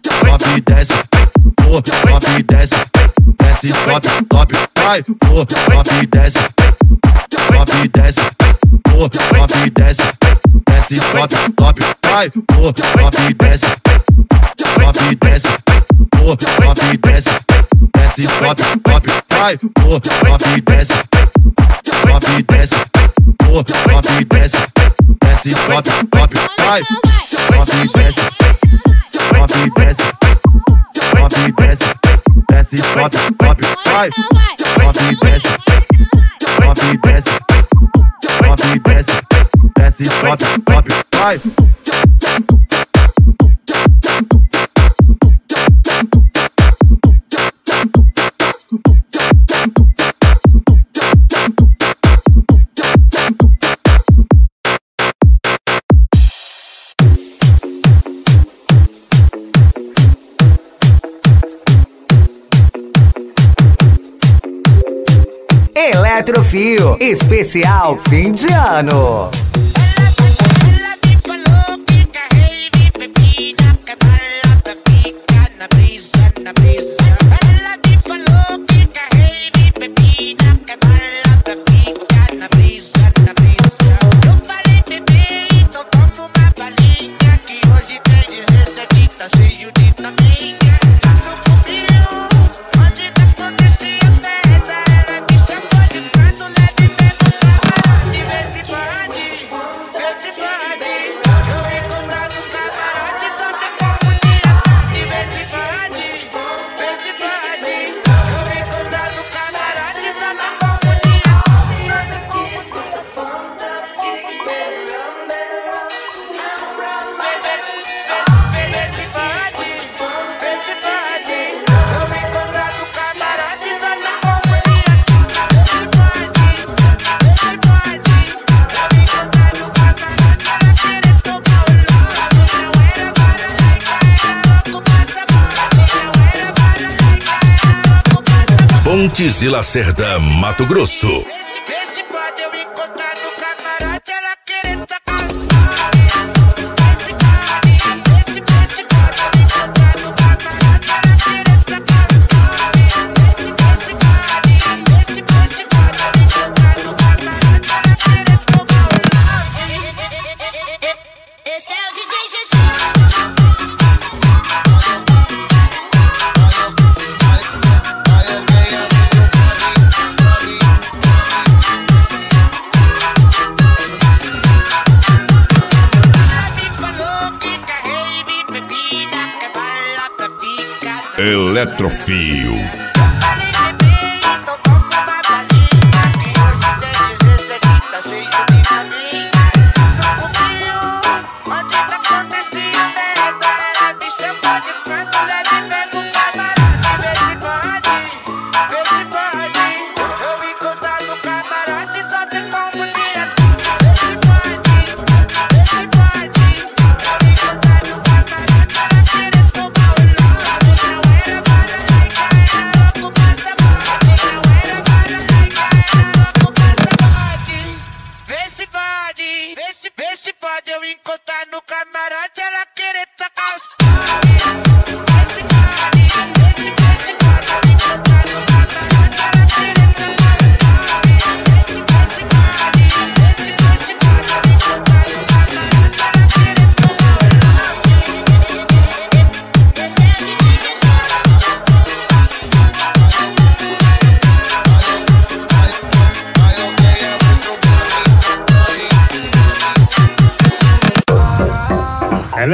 sobe e desce, cor, sobe e desce, desce, sobe, sobe, vai, cor, sobe e desce, sobe e desce, cor, pô, sobe e desce, desce e sobe, sobe, vai, pô, sobe e desce, sobe e desce, pô, sobe e desce, desce e sobe, sobe, vai, pô, sobe e desce, sobe e desce, pô, sobe e desce, desce e sobe, sobe, vai, sobe e desce, sobe e desce, sobe e desce, desce e sobe, sobe, vai, sobe e desce, sobe e desce. Sobe e desce, desce e sobe, sobe, vai. Eletrofio, especial fim de ano. Pontes e Lacerda, Mato Grosso. Eletrofio.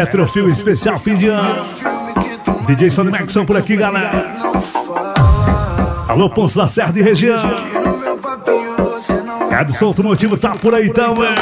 Eletrofio especial fim de ano. D J Sony Maxson por aqui, galera. Alô, Pontes Lacerda e região. Edson Automotivo tá por aí também.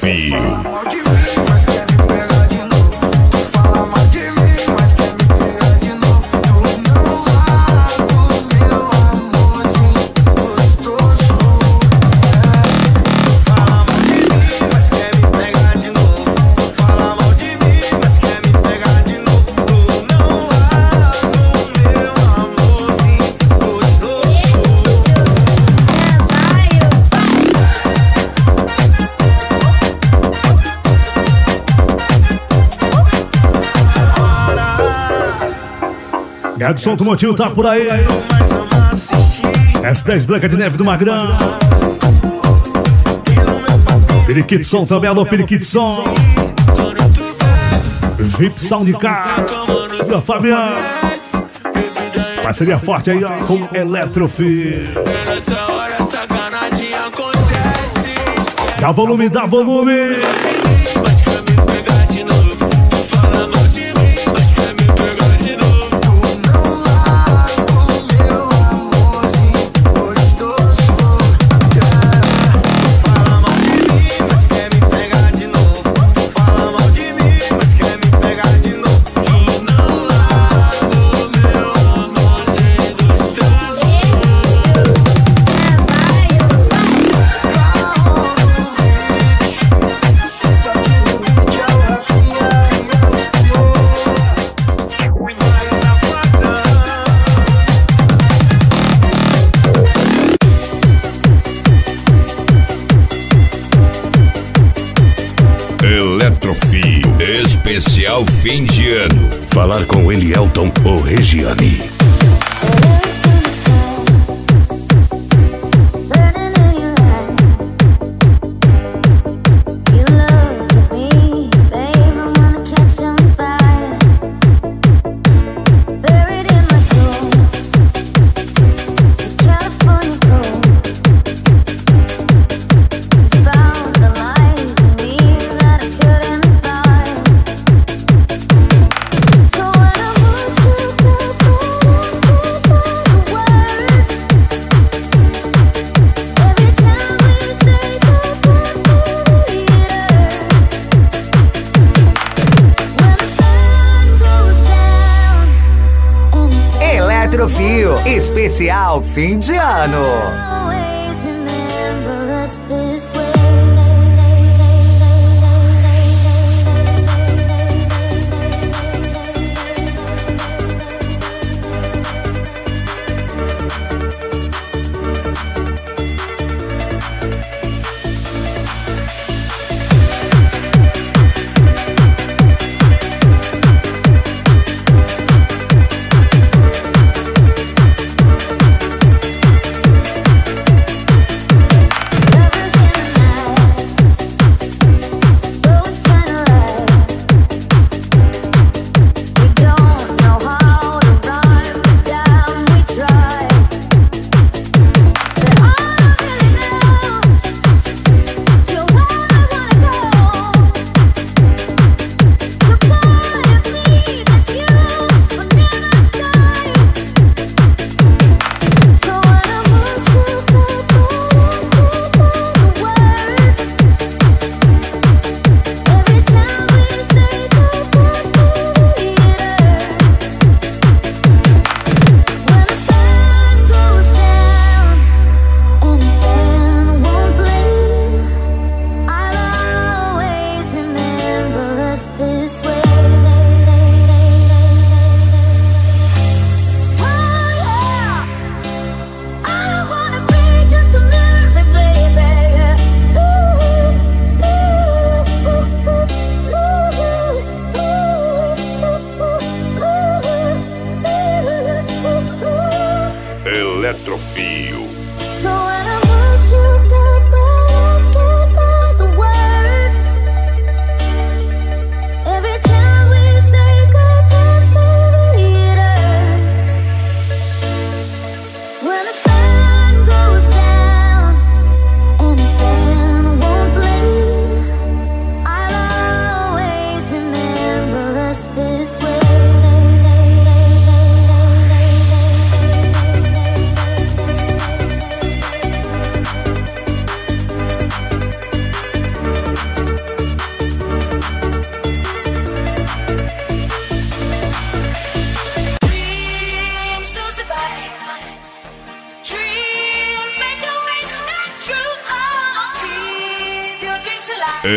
desafio. Edson Automotivo tá por aí. S dez Branca de Neve do Magrão. Periquitson também, alô Periquitson. V I P Soundcar. Chega Fabiano. Parceria forte aí, ó, com Eletrofil. Dá volume, dá volume. Especial fim de ano. Falar com Elielton ou Regiane. Especial fim de ano.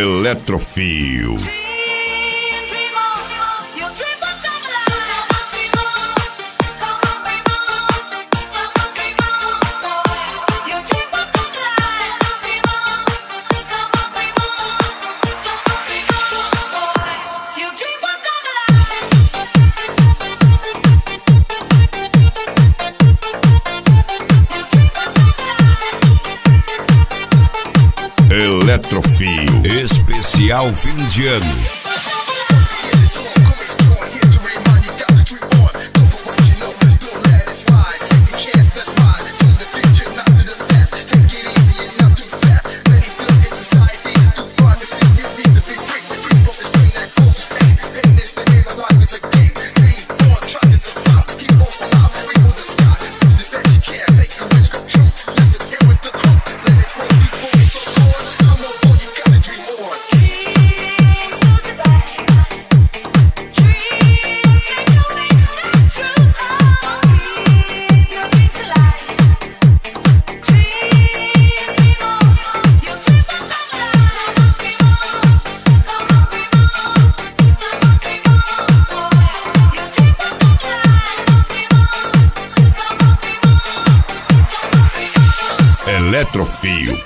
Eletrofio. Eletrofio especial fim de ano. Eletrofio. Eletrofio.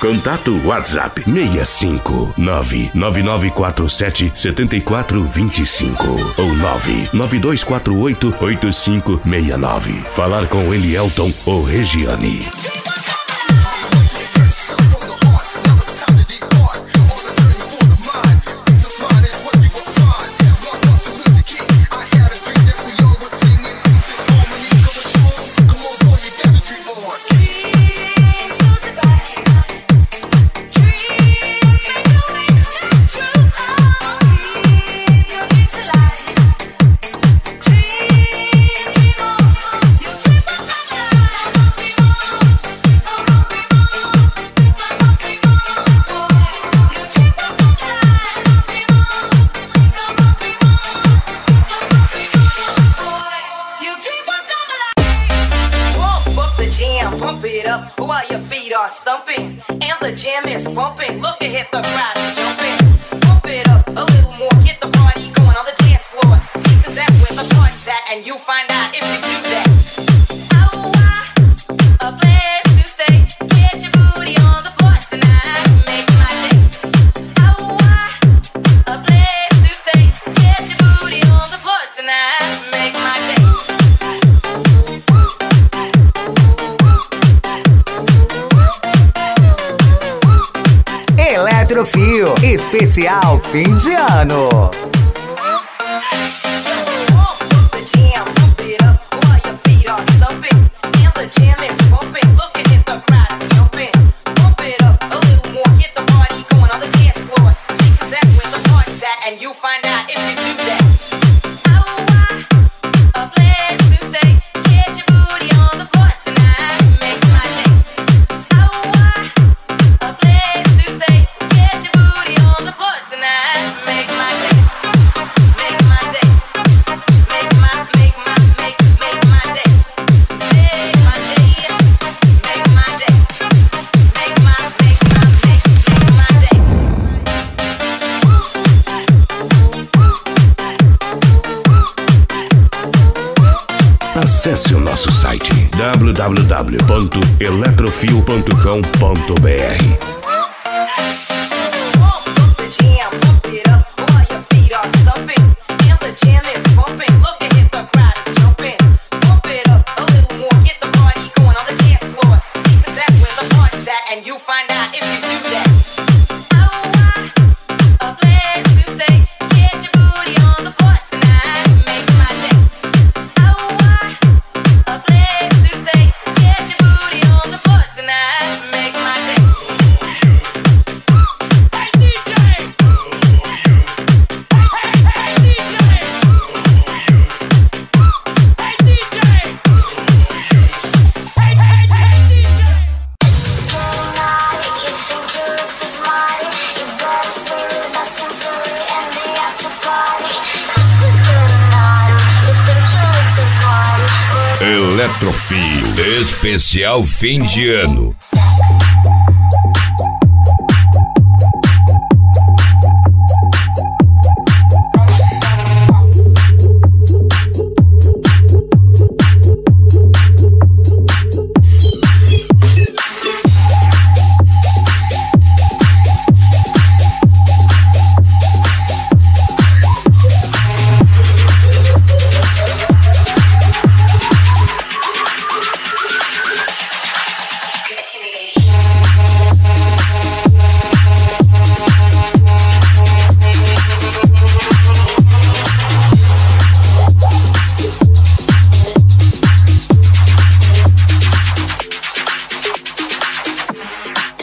Contato WhatsApp seis cinco nove nove nove quatro sete sete quatro dois cinco ou nove nove dois quatro oito oito cinco seis nove. Falar com Elielton ou Regiane. While your feet are stumping and the jam is bumping, look to hit the crowd is jumping. Pump it up a little more, get the party going on the dance floor. See, cause that's where the party's at, and you find out if you do that. Oh, I, a place to stay. Get your booty on the floor tonight, make my day. Oh, I, a place to stay. Get your booty on the floor tonight, make my day. Eletrofio especial fim de ano. Acesse o nosso site w w w ponto eletrofio ponto com ponto b r. Eletrofio especial fim de ano.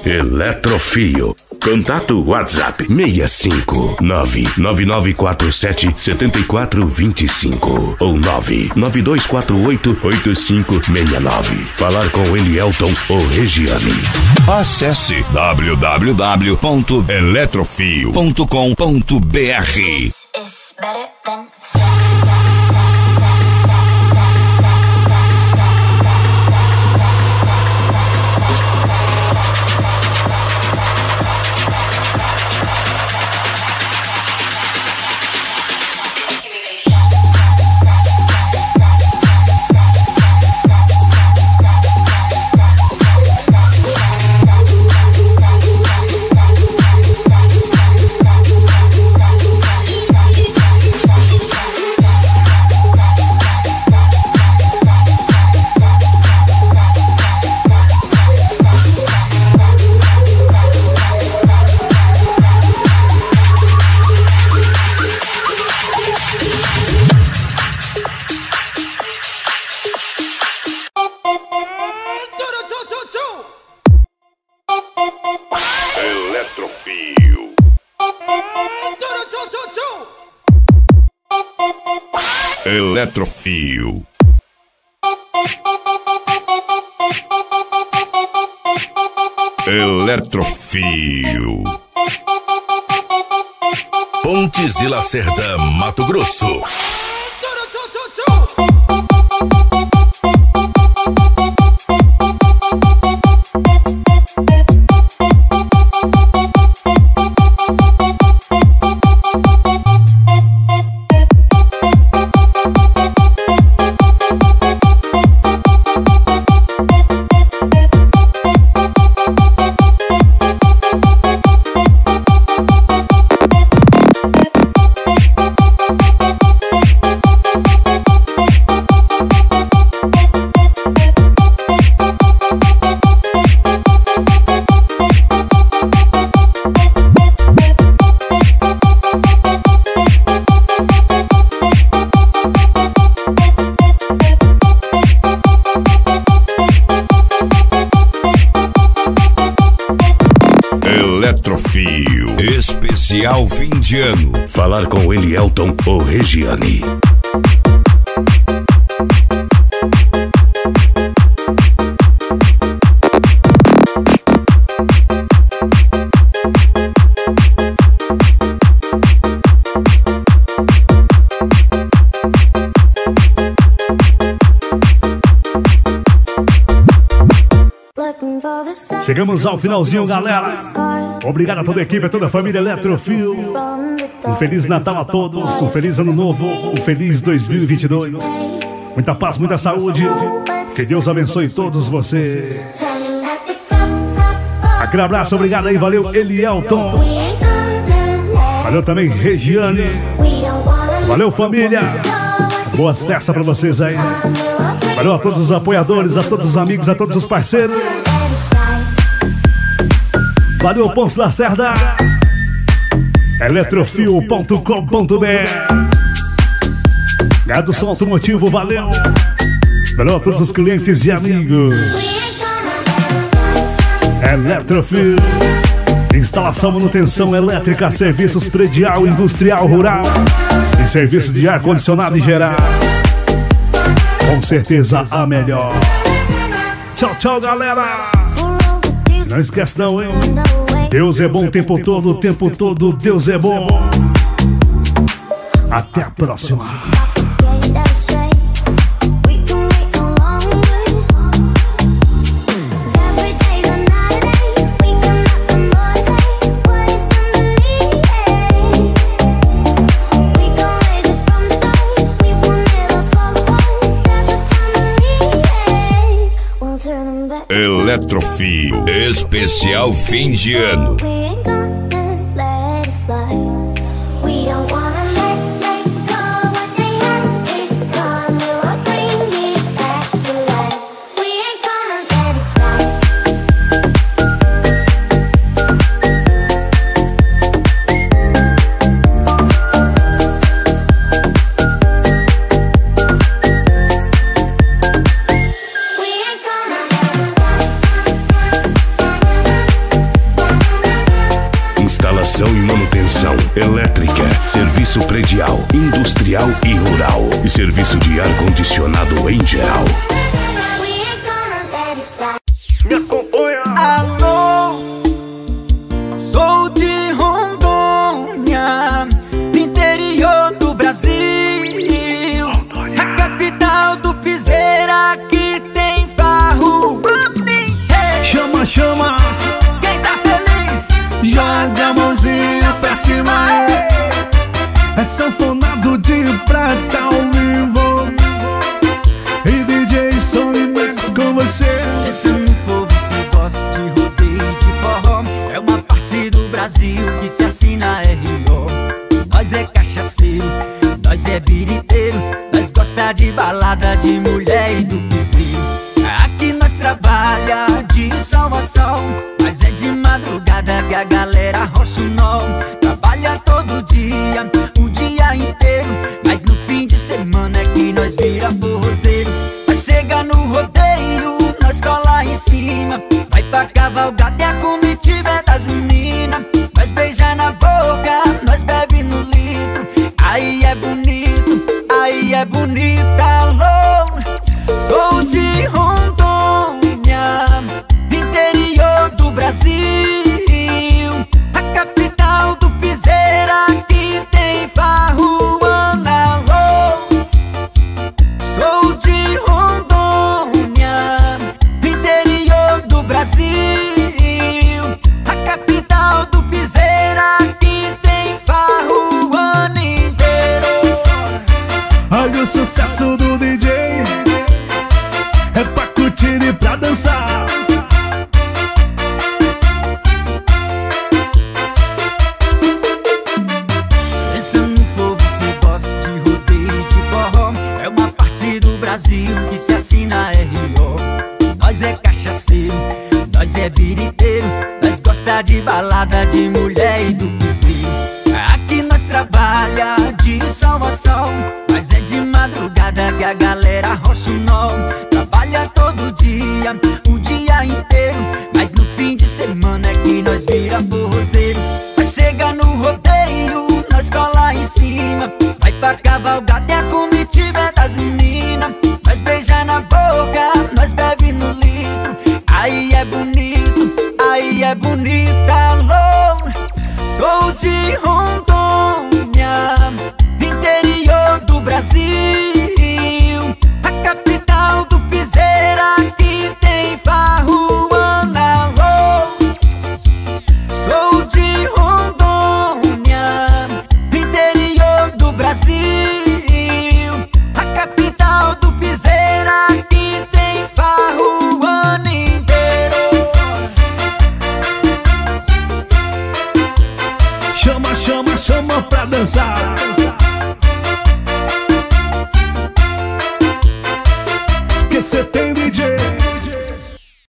Eletrofio. Contato WhatsApp seis cinco nove nove nove quatro sete sete quatro dois cinco ou nove nove dois quatro oito oito cinco seis nove. Falar com Elielton ou Regiane. Acesse w w w ponto eletrofio ponto com ponto b r. Eletrofio. Eletrofio. Pontes e Lacerda, Mato Grosso. Especial fim de ano. Falar com Elielton ou Regiane. Chegamos ao finalzinho, galera. Obrigado a toda a equipe, a toda a família Eletrofio. Um feliz Natal a todos, um feliz ano novo, um feliz dois mil e vinte e dois. Muita paz, muita saúde. Que Deus abençoe todos vocês. Aquele abraço, obrigado aí, valeu Elielton. Valeu também Regiane. Valeu família. Boas festas pra vocês aí. Valeu a todos os apoiadores, a todos os amigos, a todos os parceiros. Valeu, Pontes Lacerda. eletrofio ponto com ponto b r. Gado Som Automotivo, valeu. Valeu a todos os clientes e amigos. Eletrofio. Instalação, manutenção elétrica, serviços predial, industrial, rural e serviço de ar-condicionado em geral. Com certeza a melhor. Tchau, tchau, galera. Não esquece não, hein? Deus é bom o tempo todo, o tempo todo Deus é bom. Até a próxima. Eletrofio especial fim de ano. Elétrica, serviço predial, industrial e rural e serviço de ar-condicionado em geral. Me acompanha. Alô, sou de Rondônia, interior do Brasil, Rondônia. A capital do piseira que tem farro. Chama, chama, quem tá feliz, joga a mãozinha pra cima, é, é sanfonado de prata ao vivo e D J Sony Max com você. Esse é um povo que gosta de rodeio e de forró, é uma parte do Brasil que se assina R O. Nós é cachaceiro, nós é biriteiro, nós gosta de balada, de mulher e do piseiro. Aqui nós trabalha de sol a sol, mas é de madrugada que a galera rocha o nó. Trabalha todo dia, o dia inteiro, mas no fim de semana é que nós vira forrozeiro. Mas chega no rodeio, nós cola em cima, vai pra cavalgada e a comitiva é das meninas. Nós beija na boca, nós bebe no litro, aí é bonito, aí é bonita. Alô, sou de Rondônia, interior do Brasil, a capital do piseira que tem farro. Alô, sou de Rondônia, interior do Brasil, a capital do piseira que tem farro o ano inteiro. Olha o sucesso do D J, é pra curtir e pra dançar. Esse é um povo que gosta de rodeio e de forró, é uma parte do Brasil que se assina R O. Nós é cachaceiro, nós é biriteiro, nós gosta de balada, de mulher e do piseiro. Aqui nós trabalha de sol a sol, mas é de madrugada que a galera rocha o nó. Trabalha todo dia, o dia inteiro, mas no fim de semana é que nós vira forrozeiro. Mas chega no rodeio, nós cola em cima, vai pra cavalgada e a comitiva é das meninas. Nós beija na boca, nós bebe no litro, aí é bonito, aí é bonita. Alô, sou de Rondônia, interior do Brasil, a capital do piseira que tem farro. Alô, sou de Rondônia, interior do Brasil.